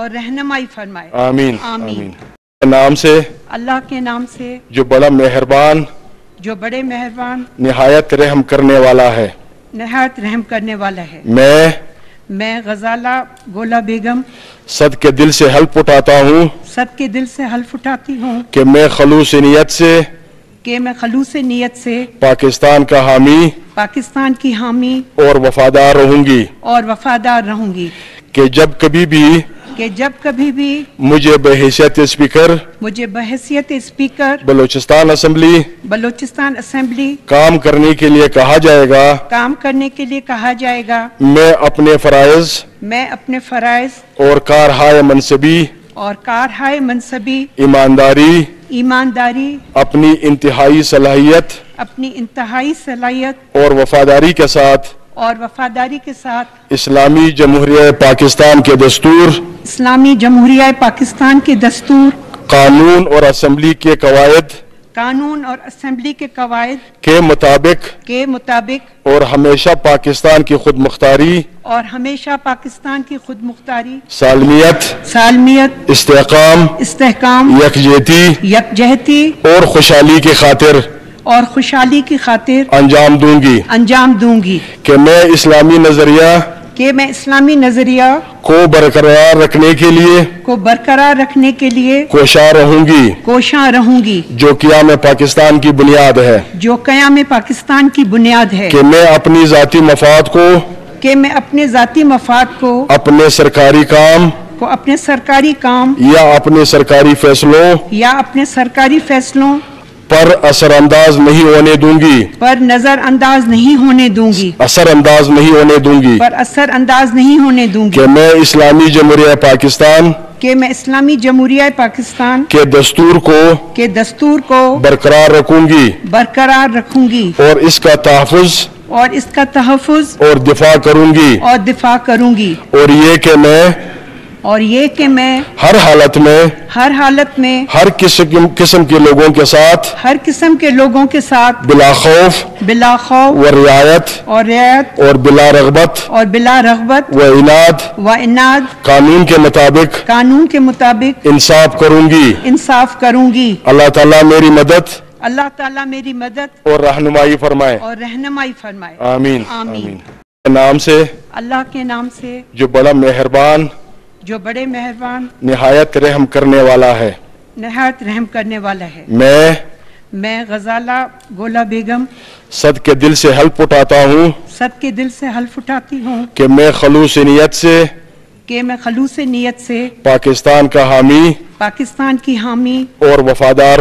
आमीन। अल्लाह के नाम से जो बड़ा मेहरबान निहायत रहम करने वाला है। मैं ग़ज़ाला गोला बेगम सद के दिल से हल्फ उठाती हूँ कि मैं खलूस नीयत से पाकिस्तान की हामी और वफादार रहूंगी कि जब कभी भी मुझे बहैसियत स्पीकर बलोचिस्तान असेंबली काम करने के लिए कहा जाएगा मैं अपने फराइज और कारहाय मनसबी ईमानदारी अपनी इंतहाई सलाहियत और वफादारी के साथ इस्लामी जमहूरिया पाकिस्तान के दस्तूर कानून और असम्बली के कवायद के मुताबिक और हमेशा पाकिस्तान की खुद मुख्तारी सालमियत इस्तेहकाम यकजहती और खुशहाली की खातिर अंजाम दूंगी कि मैं इस्लामी नजरिया कि मैं इस्लामी नजरिया को बरकरार रखने के लिए कोशां रहूंगी जो क़याम पाकिस्तान की बुनियाद है कि मैं अपनी ज़ाती मफाद को अपने सरकारी काम या अपने सरकारी फैसलों पर असर अंदाज नहीं होने दूंगी कि मैं इस्लामी जमहूरिया पाकिस्तान के दस्तूर को बरकरार रखूंगी और इसका तहफ़्फ़ुज़ और दिफा करूंगी और ये कि मैं हर हालत में हर किस्म के लोगों के साथ बिला खौफ और रियायत और बिला रग़बत व इनाद कानून के मुताबिक इंसाफ करूंगी। अल्लाह ताला मेरी मदद और रहनुमाई फरमाए। आमीन। अल्लाह के नाम से जो बड़े मेहरबान निहायत रहम करने वाला है। मैं ग़ज़ाला गोला बेगम सद के दिल से हल्फ उठाती हूँ कि मैं खलूस नियत से पाकिस्तान की हामी और वफादार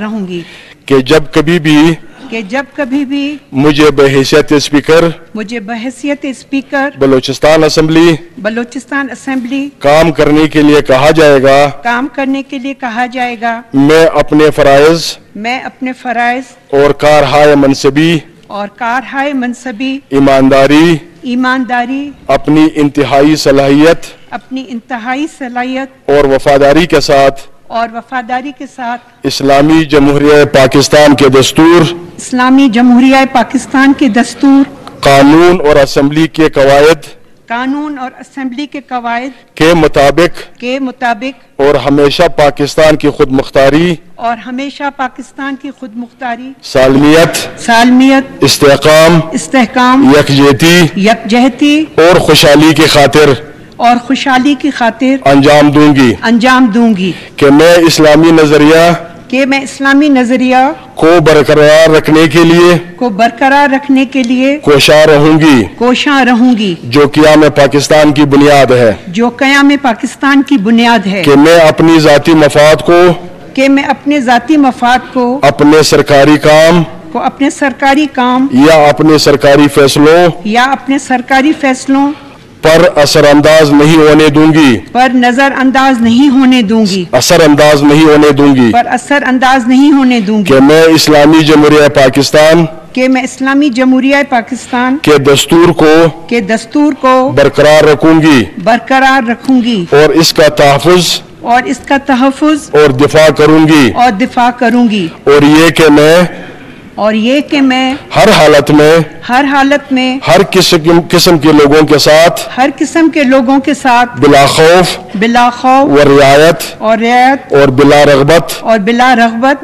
रहूंगी कि जब कभी भी मुझे बहैसियत स्पीकर बलोचिस्तान असेंबली काम करने के लिए कहा जाएगा। मैं अपने फराइज और कारहाय मनसबी ईमानदारी अपनी इंतहाई सलाहियत और वफादारी के साथ इस्लामी जमहूरिया पाकिस्तान के दस्तूर कानून और असेंबली के कवायद के मुताबिक और हमेशा पाकिस्तान की खुद मुख्तारी सालमियत इस्तेहकाम यकजहती और खुशहाली की खातिर अंजाम दूंगी कि मैं इस्लामी नजरिया को बरकरार रखने के लिए कोशां रहूंगी जो क़याम पाकिस्तान की बुनियाद है कि मैं अपनी ज़ाती मफाद को अपने सरकारी काम या अपने सरकारी फैसलों पर असर अंदाज नहीं होने दूंगी कि मैं इस्लामी जमहूरिया पाकिस्तान के दस्तूर को बरकरार रखूंगी और इसका तहफ़्फ़ुज़ और दिफा करूंगी और ये कि मैं हर हालत में हर किस्म के लोगों के साथ बिला खौफ और रियायत और बिला रग़बत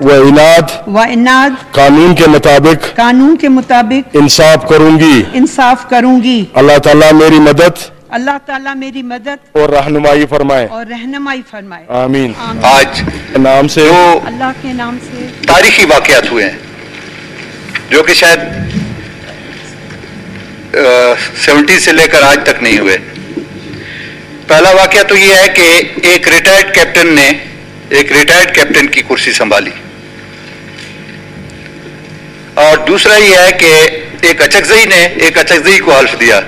व इनाद कानून के मुताबिक इंसाफ करूंगी। अल्लाह ताला मेरी मदद और रहनुमाई फरमाए। आमीन। आज अल्लाह के नाम से तारीखी वाक़ियात हुए हैं जो कि शायद 70 से लेकर आज तक नहीं हुए। पहला वाकया तो यह है कि एक रिटायर्ड कैप्टन की कुर्सी संभाली, और दूसरा यह है कि एक अचकज़ई को हल्फ दिया।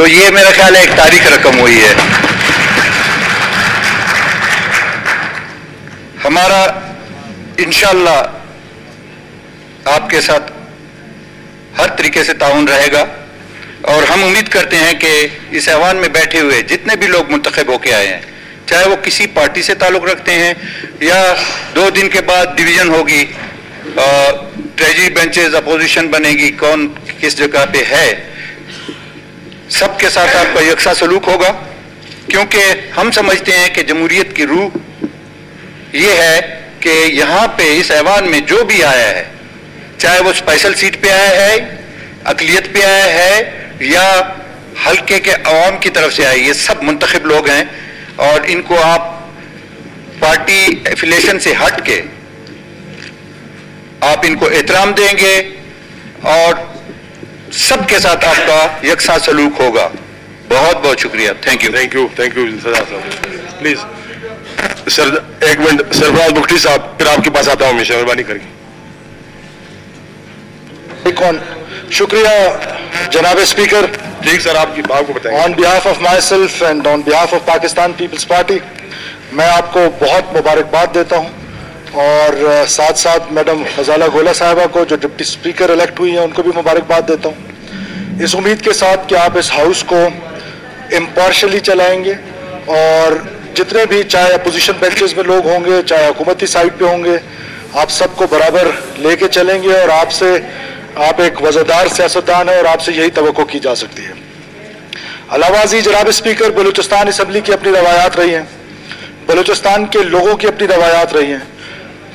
तो ये मेरा ख्याल है एक तारीख रकम हुई है। हमारा इंशाअल्लाह आपके साथ हर तरीके से ताउन रहेगा, और हम उम्मीद करते हैं कि इस ऐवान में बैठे हुए जितने भी लोग मुंतखब होके आए हैं, चाहे वो किसी पार्टी से ताल्लुक़ रखते हैं या 2 दिन के बाद डिवीज़न होगी, ट्रेजरी बेंचेस, अपोजिशन बनेगी, कौन किस जगह पे है, सबके साथ आपका यकसा सलूक होगा। क्योंकि हम समझते हैं कि जमहूरियत की रूह ये है कि यहाँ पे इस ऐवान में जो भी आया है, चाहे वो स्पेशल सीट पे आया है, अकलियत पे आया है, या हल्के के अवाम की तरफ से आए, ये सब मुंतखब लोग हैं और इनको आप पार्टी एफिलेशन से हट के आप इनको एहतराम देंगे और सबके साथ आपका यकसा सलूक होगा। बहुत बहुत शुक्रिया। थैंक यू सरदार साहब। प्लीज सर एक मिनट, सरबाज बुख्ती साहब फिर आपके पास आता हूँ, मेहरबानी करके। कौन? शुक्रिया जनाब स्पीकर। ठीक सर, आपकी बात को बताएं। On behalf of myself and on behalf of Pakistan peoples party मैं आपको बहुत मुबारकबाद देता हूँ और साथ साथ मैडम ग़ज़ाला गोला साहिबा को जो डिप्टी स्पीकर इलेक्ट हुई हैं उनको भी मुबारकबाद देता हूँ, इस उम्मीद के साथ कि आप इस हाउस को इम्पार्शली चलाएंगे और जितने भी चाहे अपोजिशन बेंचेस में लोग होंगे चाहे हुकूमती साइड पे होंगे आप सबको बराबर लेके चलेंगे और आपसे आप एक वज़ादार सियासतदान है और आपसे यही तवक्को की जा सकती है। अलावाजी जनाब स्पीकर, बलूचिस्तान असम्बली की अपनी रवायात रही हैं, बलूचिस्तान के लोगों की अपनी रवायात रही हैं,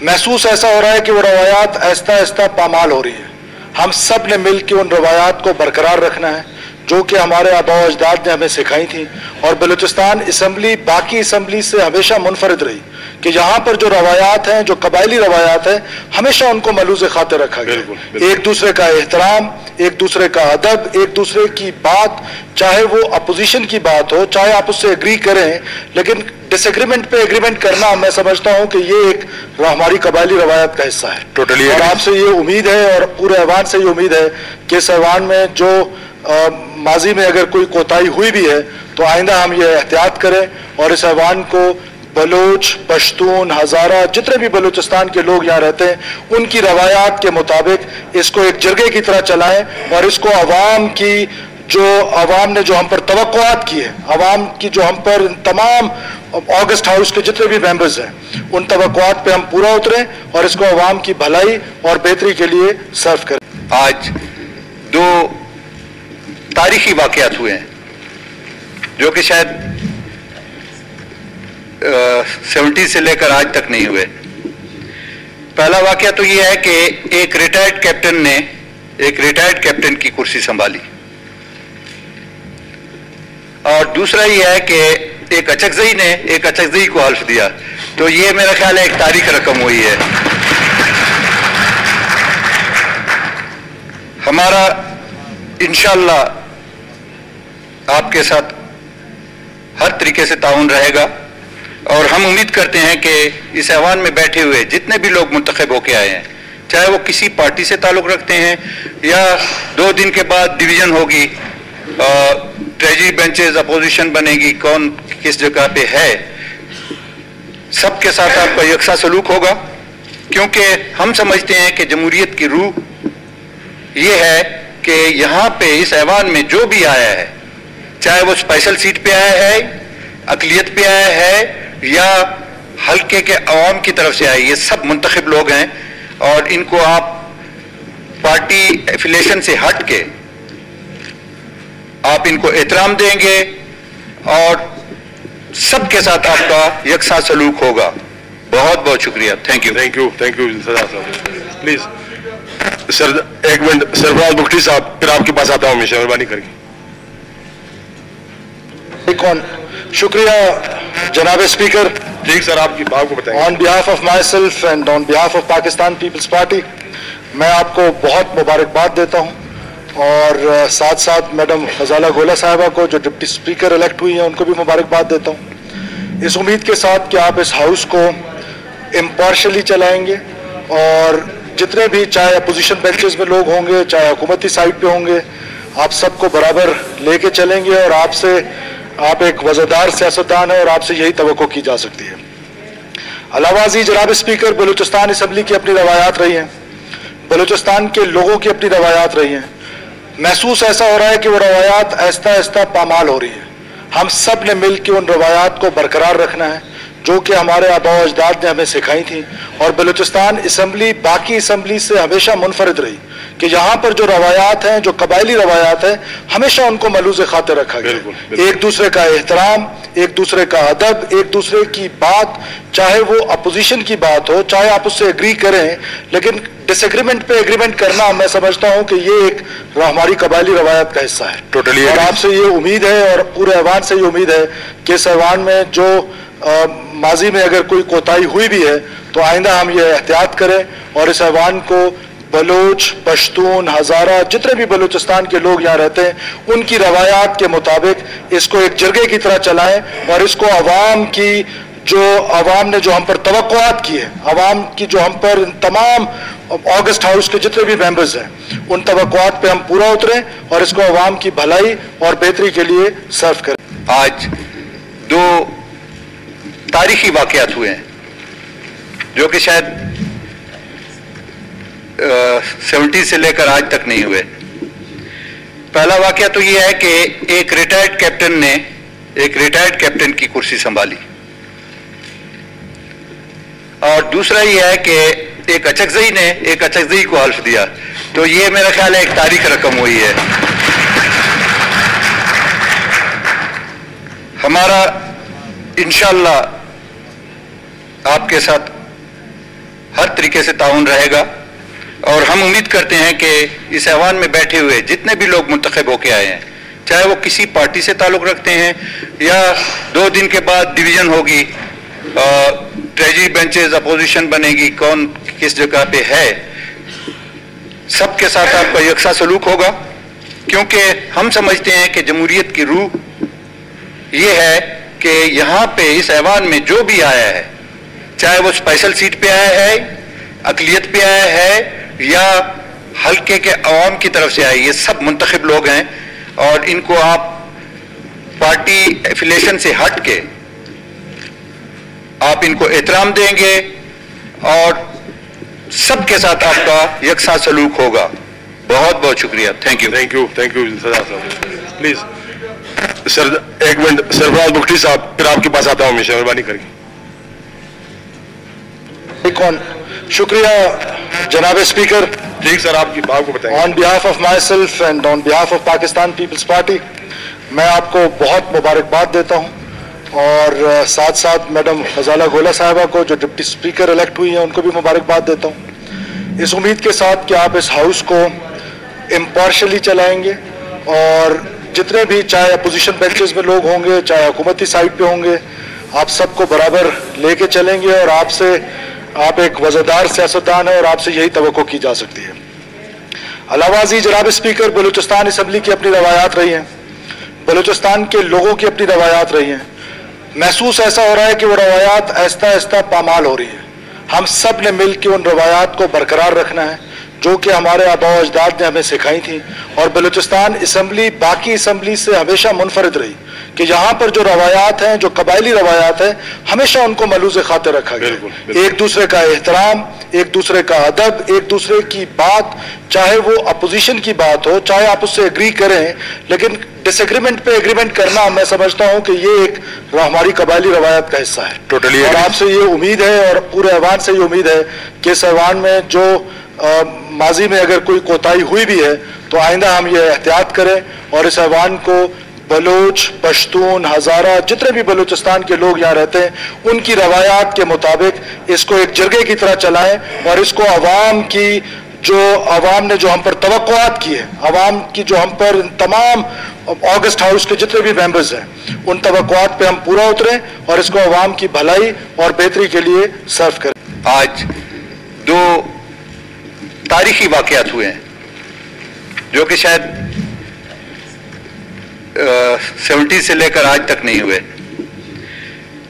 महसूस ऐसा हो रहा है कि वो रवायात आहिस्ता आहिस्ता पामाल हो रही है। हम सब ने मिल के उन रवायात को बरकरार रखना है जो कि हमारे आबा व अजदाद ने हमें सिखाई थी और बलूचिस्तान असम्बली बाकी असम्बली से हमेशा मुनफरद रही कि यहाँ पर जो रवायात हैं जो कबायली रवायात हैं हमेशा उनको मलूज़ खातिर रखा गया। एक दूसरे का एहतराम, एक दूसरे का अदब, एक दूसरे की बात, चाहे वो अपोजिशन की बात हो चाहे आप उससे एग्री करें, लेकिन डिसएग्रीमेंट पे एग्रीमेंट करना मैं समझता हूँ कि ये एक हमारी कबायली रवायत का हिस्सा है। टोटली आपसे ये उम्मीद है और पूरे ऐवान से ये उम्मीद है कि इस ऐवान में जो माजी में अगर कोई कोताही हुई भी है तो आइंदा हम ये एहतियात करें और इस ऐवान को बलोच, पश्तून, हज़ारा जितने भी बलूचिस्तान के लोग यहाँ रहते हैं उनकी रवायात के मुताबिक इसको एक जरगे की तरह चलाएं और इसको आवाम की जो आवाम ने जो हम पर तवक्कुआत की है, आवाम की जो हम पर तमाम ऑगस्ट हाउस के जितने भी मेंबर्स हैं उन तवक्कुआत पे हम पूरा उतरें और इसको आवाम की भलाई और बेहतरी के लिए सर्व करें। आज दो तारीखी वाक़यात हुए हैं जो कि शायद 70 से लेकर आज तक नहीं हुए। पहला वाक़या तो ये है कि एक रिटायर्ड कैप्टन की कुर्सी संभाली और दूसरा ये है कि एक अचकज़ई को हल्फ दिया, तो ये मेरा ख्याल है एक तारीख रकम हुई है। हमारा इंशाअल्लाह आपके साथ हर तरीके से ताउन रहेगा और हम उम्मीद करते हैं कि इस ऐवान में बैठे हुए जितने भी लोग मुंतखब होके आए हैं चाहे वो किसी पार्टी से ताल्लुक़ रखते हैं या 2 दिन के बाद डिवीज़न होगी, ट्रेजरी बेंचेस, अपोजिशन बनेगी, कौन किस जगह पे है, सबके साथ आपका यकसा सलूक होगा क्योंकि हम समझते हैं कि जमहूरियत की रूह ये है कि यहाँ पे इस ऐवान में जो भी आया है चाहे वो स्पेशल सीट पे आया है, अकलियत पे आया है या हल्के के अवाम की तरफ से आए, ये सब मुंतखब लोग हैं और इनको आप पार्टी एफिलेशन से हट के आप इनको एहतराम देंगे और सबके साथ आपका यकसा सलूक होगा। बहुत बहुत शुक्रिया। थैंक यू सरदार साहब। प्लीज सर एक मिनट, सरबाज बुख्ती साहब फिर आपके पास आता हूँ, मेहरबानी करके। कौन? शुक्रिया जनाब स्पीकर। ठीक सर, आपकी बात को बताएं। On behalf of myself and on behalf of Pakistan peoples party मैं आपको बहुत मुबारकबाद देता हूं और साथ साथ मैडम ग़ज़ाला गोला साहिबा को जो डिप्टी स्पीकर इलेक्ट हुई हैं उनको भी मुबारकबाद देता हूं, इस उम्मीद के साथ कि आप इस हाउस को इम्पार्शली चलाएंगे और जितने भी चाहे अपोजिशन बेंचेस में लोग होंगे चाहे हुकूमती साइड पर होंगे आप सबको बराबर लेके चलेंगे और आपसे आप एक वज़ादार सियासतदान है और आपसे यही तवक्को की जा सकती है। अलावाजी जनाब स्पीकर, बलूचिस्तान असम्बली की अपनी रवायात रही हैं, बलूचिस्तान के लोगों की अपनी रवायात रही हैं, महसूस ऐसा हो रहा है कि वो रवायात आहिस्ता आहिस्ता पामाल हो रही है। हम सब ने मिल के उन रवायात को बरकरार रखना है जो कि हमारे आबा व अजदाद ने हमें सिखाई थी और बलूचिस्तान असम्बली बाकी असम्बली से हमेशा मुनफरद रही कि यहाँ पर जो रवायात हैं, जो कबायली रवायात हैं, हमेशा उनको मलूज़ खातिर रखा गया। एक दूसरे का एहतराम, एक दूसरे का अदब, एक दूसरे की बात, चाहे वो अपोजिशन की बात हो, चाहे आप उससे एग्री करें, लेकिन डिसएग्रीमेंट पे एग्रीमेंट करना मैं समझता हूँ कि ये एक हमारी कबायली रवायत का हिस्सा है। टोटली। और आपसे ये उम्मीद है और पूरे ऐवान से ये उम्मीद है कि इस ऐवान में जो माजी में अगर कोई कोताही हुई भी है तो आइंदा हम ये एहतियात करें और इस ऐवान को बलोच, पश्तून, हज़ारा, जितने भी बलूचिस्तान के लोग यहाँ रहते हैं, उनकी रवायात के मुताबिक इसको एक जरगे की तरह चलाएं और इसको आवाम की जो आवाम ने जो हम पर तवक्कुआत की है, आवाम की जो हम पर तमाम ऑगस्ट हाउस के जितने भी मेंबर्स हैं उन तवक्कुआत पे हम पूरा उतरें और इसको आवाम की भलाई और बेहतरी के लिए सर्व करें। आज दो तारीखी वाक़यात हुए हैं जो कि शायद 70 से लेकर आज तक नहीं हुए। पहला वाक़या तो ये है कि एक रिटायर्ड कैप्टन की कुर्सी संभाली और दूसरा ये है कि एक अचकज़ई को हल्फ दिया। तो ये मेरा ख्याल है एक तारीख रकम हुई है। हमारा इंशाअल्लाह आपके साथ हर तरीके से ताउन रहेगा और हम उम्मीद करते हैं कि इस ऐवान में बैठे हुए जितने भी लोग मुंतखब होके आए हैं, चाहे वो किसी पार्टी से ताल्लुक़ रखते हैं या 2 दिन के बाद डिवीज़न होगी, ट्रेजरी बेंचेस, अपोजिशन बनेगी, कौन किस जगह पे है, सबके साथ आपका यकसा सलूक होगा, क्योंकि हम समझते हैं कि जमहूरियत की रूह ये है कि यहाँ पे इस ऐवान में जो भी आया है, चाहे वो स्पेशल सीट पे आया है, अकलियत पे आया है या हल्के के अवाम की तरफ से आए, ये सब मुंतखब लोग हैं और इनको आप पार्टी एफिलेशन से हट के आप इनको एहतराम देंगे और सबके साथ आपका यकसा सलूक होगा। बहुत बहुत शुक्रिया। थैंक यू सरदार साहब। प्लीज सर, एक मिनट, सरबाज बुख्ती साहब, फिर आपके पास आता हूँ हमेशा, मेहरबानी करके। कौन? शुक्रिया जनाब स्पीकर। ठीक सर, आपकी बात को बताएं। On behalf of myself and on behalf of Pakistan peoples party मैं आपको बहुत मुबारकबाद देता हूँ और साथ साथ मैडम ग़ज़ाला गोला साहिबा को जो डिप्टी स्पीकर इलेक्ट हुई हैं उनको भी मुबारकबाद देता हूँ, इस उम्मीद के साथ कि आप इस हाउस को इम्पार्शली चलाएंगे और जितने भी चाहे अपोजिशन बेंचेस में लोग होंगे, चाहे हुकूमती साइड पे होंगे, आप सबको बराबर लेके चलेंगे और आपसे, आप एक वज़ादार सियासतदान हैं और आपसे यही तवक्को की जा सकती है। अलावाजी जनाब स्पीकर, बलूचिस्तान असम्बली की अपनी रवायात रही हैं, बलूचिस्तान के लोगों की अपनी रवायात रही हैं, महसूस ऐसा हो रहा है कि वो रवायात आहिस्ता आहिस्ता पामाल हो रही है। हम सब ने मिल के उन रवायात को बरकरार रखना है जो कि हमारे आबा ओ अजदाद ने हमें सिखाई थी और बलूचिस्तान इसम्बली बाकी इसम्बली से हमेशा मुनफरद रही कि यहाँ पर जो रवायात हैं, जो कबायली रवायात हैं, हमेशा उनको मलूज़ खातिर रखा गया। एक दूसरे का एहतराम, एक दूसरे का अदब, एक दूसरे की बात, चाहे वो अपोजिशन की बात हो, चाहे आप उससे एग्री करें, लेकिन डिसएग्रीमेंट पे एग्रीमेंट करना मैं समझता हूँ कि ये एक हमारी कबायली रवायत का हिस्सा है। टोटली। और आपसे ये उम्मीद है और पूरे ऐवान से ये उम्मीद है कि इस ऐवान में जो माजी में अगर कोई कोताही हुई भी है तो आइंदा हम ये एहतियात करें और इस ऐवान को बलोच, पश्तून, हज़ारा, जितने भी बलूचिस्तान के लोग यहाँ रहते हैं, उनकी रवायात के मुताबिक इसको एक जरगे की तरह चलाएं और इसको आवाम की जो, आवाम ने जो हम पर तवक्कुआत की है, आवाम की जो हम पर तमाम ऑगस्ट हाउस के जितने भी मेंबर्स हैं उन तवक्कुआत पे हम पूरा उतरें और इसको आवाम की भलाई और बेहतरी के लिए सर्व करें। आज दो तारीखी वाक़यात हुए हैं जो कि शायद 70 से लेकर आज तक नहीं हुए।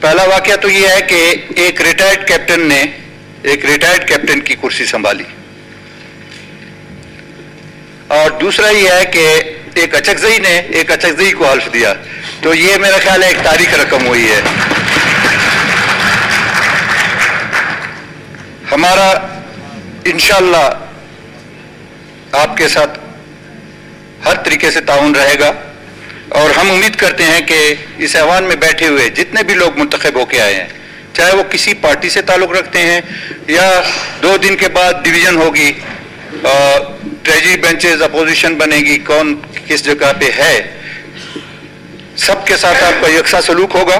पहला वाक़या तो ये है कि एक रिटायर्ड कैप्टन की कुर्सी संभाली और दूसरा ये है कि एक अचकज़ई को हल्फ दिया। तो ये मेरा ख्याल है एक तारीख रकम हुई है। हमारा इंशाअल्लाह आपके साथ हर तरीके से ताउन रहेगा और हम उम्मीद करते हैं कि इस ऐवान में बैठे हुए जितने भी लोग मुंतखब होके आए हैं, चाहे वो किसी पार्टी से ताल्लुक़ रखते हैं या 2 दिन के बाद डिवीज़न होगी, ट्रेजरी बेंचेस अपोजिशन बनेगी, कौन किस जगह पे है, सबके साथ आपका यकसा सलूक होगा,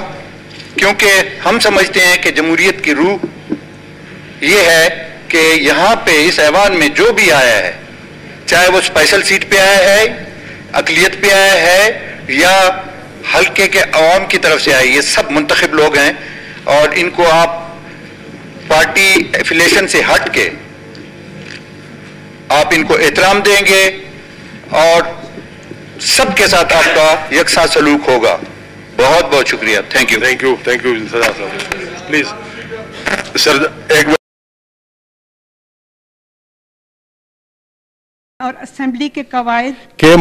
क्योंकि हम समझते हैं कि जमहूरियत की रूह यह है कि यहाँ पे इस ऐवान में जो भी आया है, चाहे वो स्पेशल सीट पे आया है, अकलियत पे आया है या हल्के के अवाम की तरफ से आए, ये सब मुंतखब लोग हैं और इनको आप पार्टी एफिलेशन से हट के आप इनको एहतराम देंगे और सबके साथ आपका यकसा सलूक होगा। बहुत बहुत शुक्रिया, thank you. Thank you please sir एक और असेंबली के कवायद के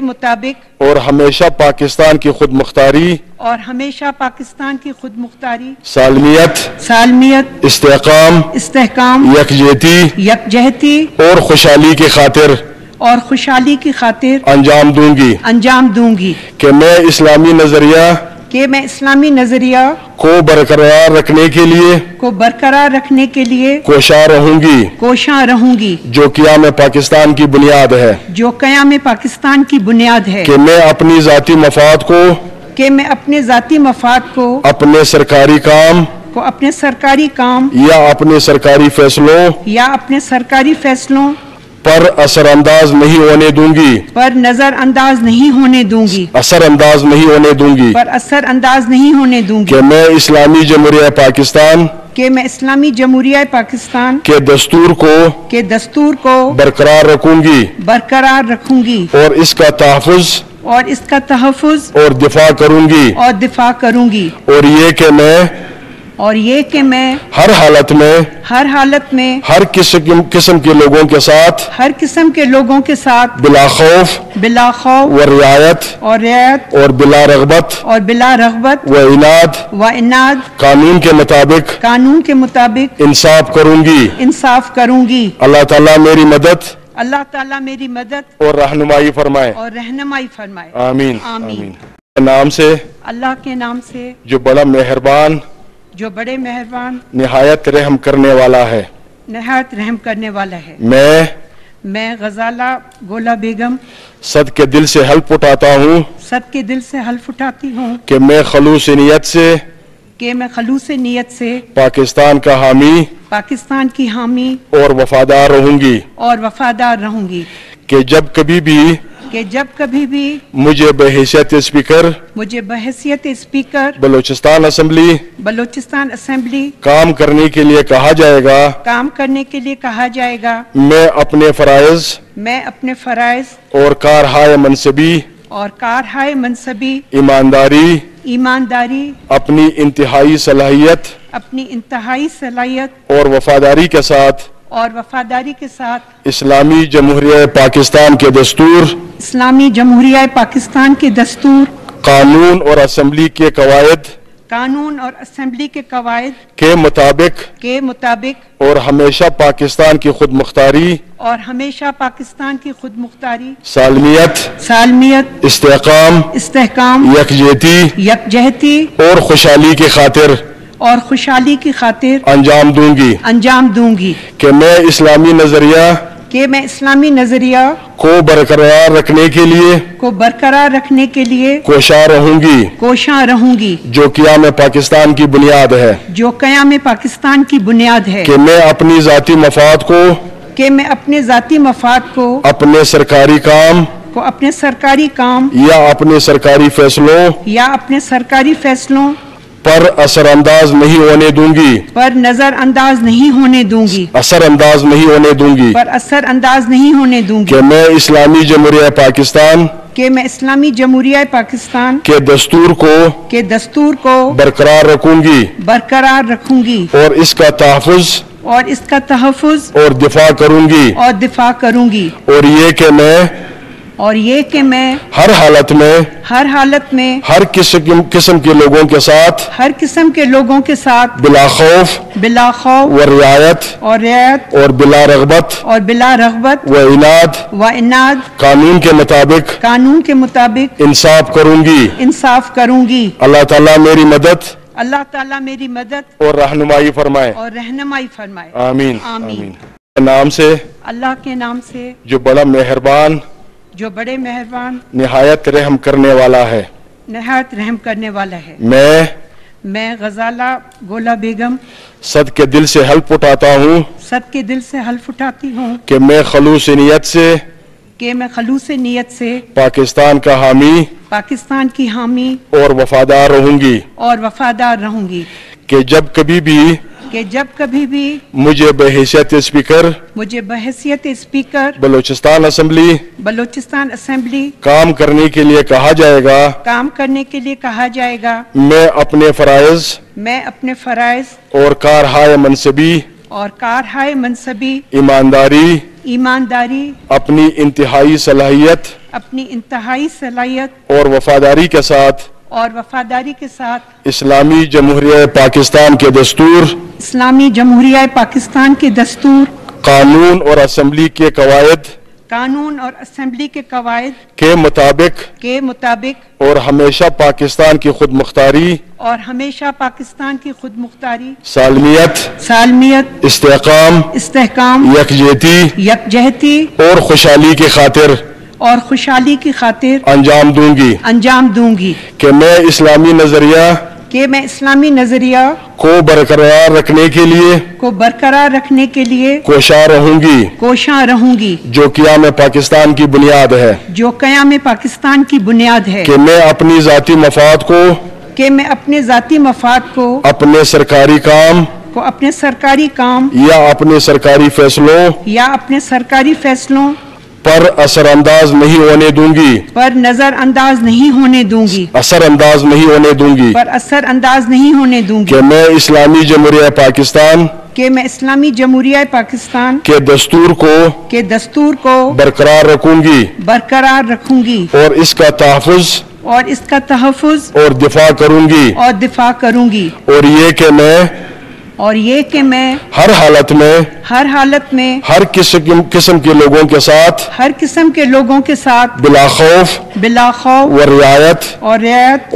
मुताबिक और हमेशा पाकिस्तान की खुद मुख्तारी सालमियत इस्तेहकाम यकजहती और खुशहाली की खातिर अंजाम दूंगी कि मैं इस्लामी नजरिया को बरकरार रखने के लिए कोशां रहूंगी जो क़याम पाकिस्तान की बुनियाद है कि मैं अपने ज़ाती मफाद को अपने सरकारी काम या अपने सरकारी फैसलों पर असर अंदाज नहीं होने दूंगी कि मैं इस्लामी जमहूरिया पाकिस्तान के दस्तूर को बरकरार रखूंगी और इसका तहफ़्फ़ुज़ और दिफा करूंगी और ये कि मैं हर हालत में हर किस्म के लोगों के साथ बिला खौफ और रियायत और बिला रग़बत व इनाद कानून के मुताबिक इंसाफ करूंगी। अल्लाह ताला मेरी मदद और रहनुमाई फरमाए। आमीन। अल्लाह के नाम से जो बड़े मेहरबान निहायत रहम करने वाला है। मैं ग़ज़ाला गोला बेगम सद के दिल से हल्फ उठाती हूँ कि मैं खलूस नियत से पाकिस्तान की हामी और वफादार रहूंगी कि जब कभी भी मुझे बहैसियत स्पीकर बलोचिस्तान असेंबली काम करने के लिए कहा जाएगा। मैं अपने फराइज और कारहाय मनसबी ईमानदारी अपनी इंतहाई सलाहियत और वफादारी के साथ इस्लामी जमहूरिया पाकिस्तान के दस्तूर कानून और असेंबली के कवायद के मुताबिक और हमेशा पाकिस्तान की खुद मुख्तारी सालमियत इस्तेहकाम यकजहती और खुशहाली की खातिर अंजाम दूंगी कि मैं इस्लामी नजरिया को बरकरार रखने के लिए कोशां रहूंगी जो क़याम पाकिस्तान की बुनियाद है कि मैं अपने ज़ाती मफाद को अपने सरकारी काम या अपने सरकारी फैसलों पर असर अंदाज नहीं होने दूंगी कि मैं इस्लामी जमहूरिया पाकिस्तान के दस्तूर को बरकरार रखूंगी और इसका तहफ़्फ़ुज़ और दिफा करूंगी और ये कि मैं हर हालत में हर किस्म के लोगों के साथ बिला खौफ और रियायत और बिला रग़बत व इनाद कानून के मुताबिक इंसाफ करूंगी। अल्लाह ताला मेरी मदद और रहनुमाई फरमाए। आमीन। नाम से, अल्लाह के नाम से जो बड़े मेहरबान निहायत रहम करने वाला है मैं ग़ज़ाला गोला बेगम सदके दिल से हल्फ उठाता हूँ कि मैं खलूस नियत से पाकिस्तान की हामी और वफादार रहूंगी कि जब कभी भी मुझे बहैसियत स्पीकर बलोचिस्तान असेंबली काम करने के लिए कहा जाएगा मैं अपने फराइज और कारहाय मनसबी ईमानदारी अपनी इंतहाई सलाहियत और वफादारी के साथ इस्लामी जमहूरिया पाकिस्तान के दस्तूर कानून और असेंबली के कवायद के मुताबिक और हमेशा पाकिस्तान की खुद मुख्तारी सालमियत इस्तेहकाम यकजहती और खुशहाली की खातिर अंजाम दूंगी कि मैं इस्लामी नजरिया को बरकरार रखने के लिए कोशां रहूंगी जो क़याम पाकिस्तान की बुनियाद है कि मैं अपने ज़ाती मफाद को अपने सरकारी काम या अपने सरकारी फैसलों पर असर अंदाज नहीं होने दूंगी कि मैं इस्लामी जमहूरिया पाकिस्तान के दस्तूर को बरकरार रखूंगी और इसका तहफ़्फ़ुज़ और दिफा करूंगी और ये कि मैं हर हालत में हर किस्म के लोगों के साथ बिला खौफ और रियायत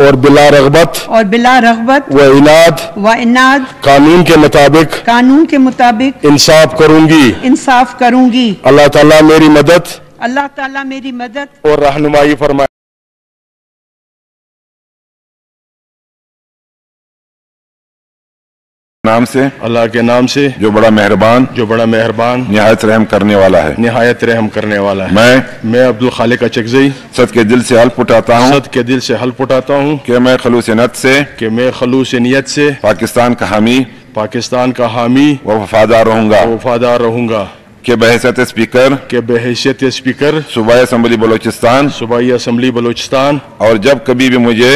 और बिला रग़बत व इनाद कानून के मुताबिक इंसाफ करूंगी अल्लाह ताला मेरी मदद और रहनुमाई फरमाए। नाम से, अल्लाह के नाम से जो बड़ा मेहरबान निहायत रहम करने वाला है मैं अब्दुल खालिक अचकज़ई सद के दिल से हल्फ उठाता हूँ कि मैं खलूस नियत से पाकिस्तान का हामी वफादार रहूँगा के बहैसियत स्पीकर सूबाई असम्बली बलोचिस्तान और जब कभी भी मुझे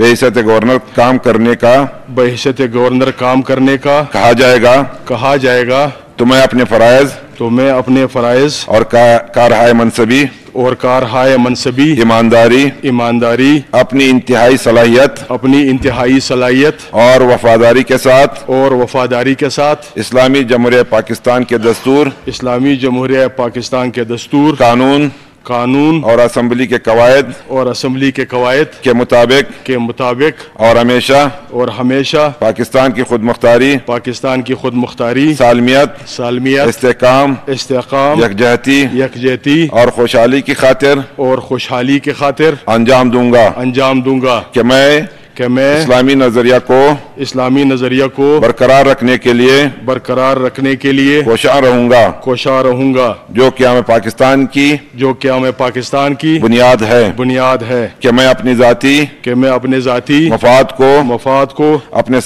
बहैसियत गवर्नर काम करने का कहा जाएगा तो मैं अपने फराइज और कारहाय मनसबी ईमानदारी अपनी इंतहाई सलाहियत और वफादारी के साथ इस्लामी जमहूरिया पाकिस्तान के दस्तूर कानून और असेंबली के कवायद के मुताबिक और हमेशा पाकिस्तान की खुद मुख्तारी सालमियत इस्तेहकाम यकजहती और खुशहाली की खातिर अंजाम दूंगा कि मैं इस्लामी नजरिया को बरकरार रखने के लिए कोशां रहूंगा जो क़याम पाकिस्तान की बुनियाद है कि मैं अपने ज़ाती मफाद को अपने सरकारी काम या अपने सरकारी फैसलों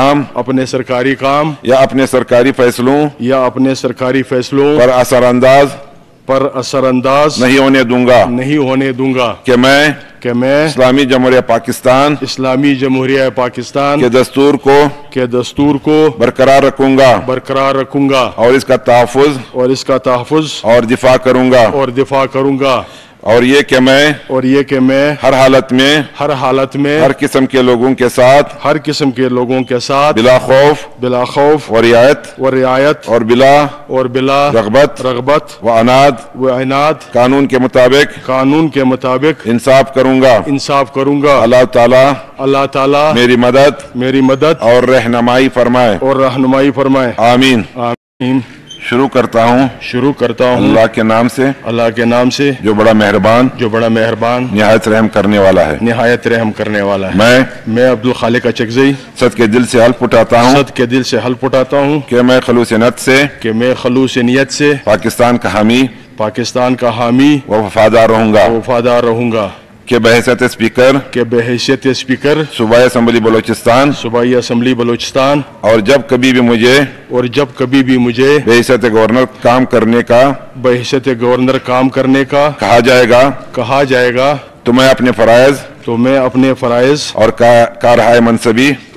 पर असर अंदाज नहीं होने दूंगा कि मैं इस्लामी जमहूरिया पाकिस्तान के दस्तूर को बरकरार रखूंगा और इसका तहफ़्फ़ुज़ और दिफा करूंगा और ये कि मैं हर हालत में हर किस्म के लोगों के साथ बिला खौफ व रियायत और बिला रग़बत व इनाद कानून के मुताबिक इंसाफ करूंगा अल्लाह ताला मेरी मदद और रहनुमाई फरमाए। आमीन। शुरू करता हूँ अल्लाह के नाम से जो बड़ा मेहरबान निहायत रहम करने वाला है। मैं अब्दुल खालिक अचकज़ई सद के दिल से हल्फ उठाता हूँ कि मैं खलूस नियत से पाकिस्तान का हामी वफादार रहूँगा के बहैसियत स्पीकर सूबाई असम्बली बलोचिस्तान और जब कभी भी मुझे बहैसियत गवर्नर काम करने का कहा जाएगा तो मैं अपने फ़राइज़ और कारहाय मनसबी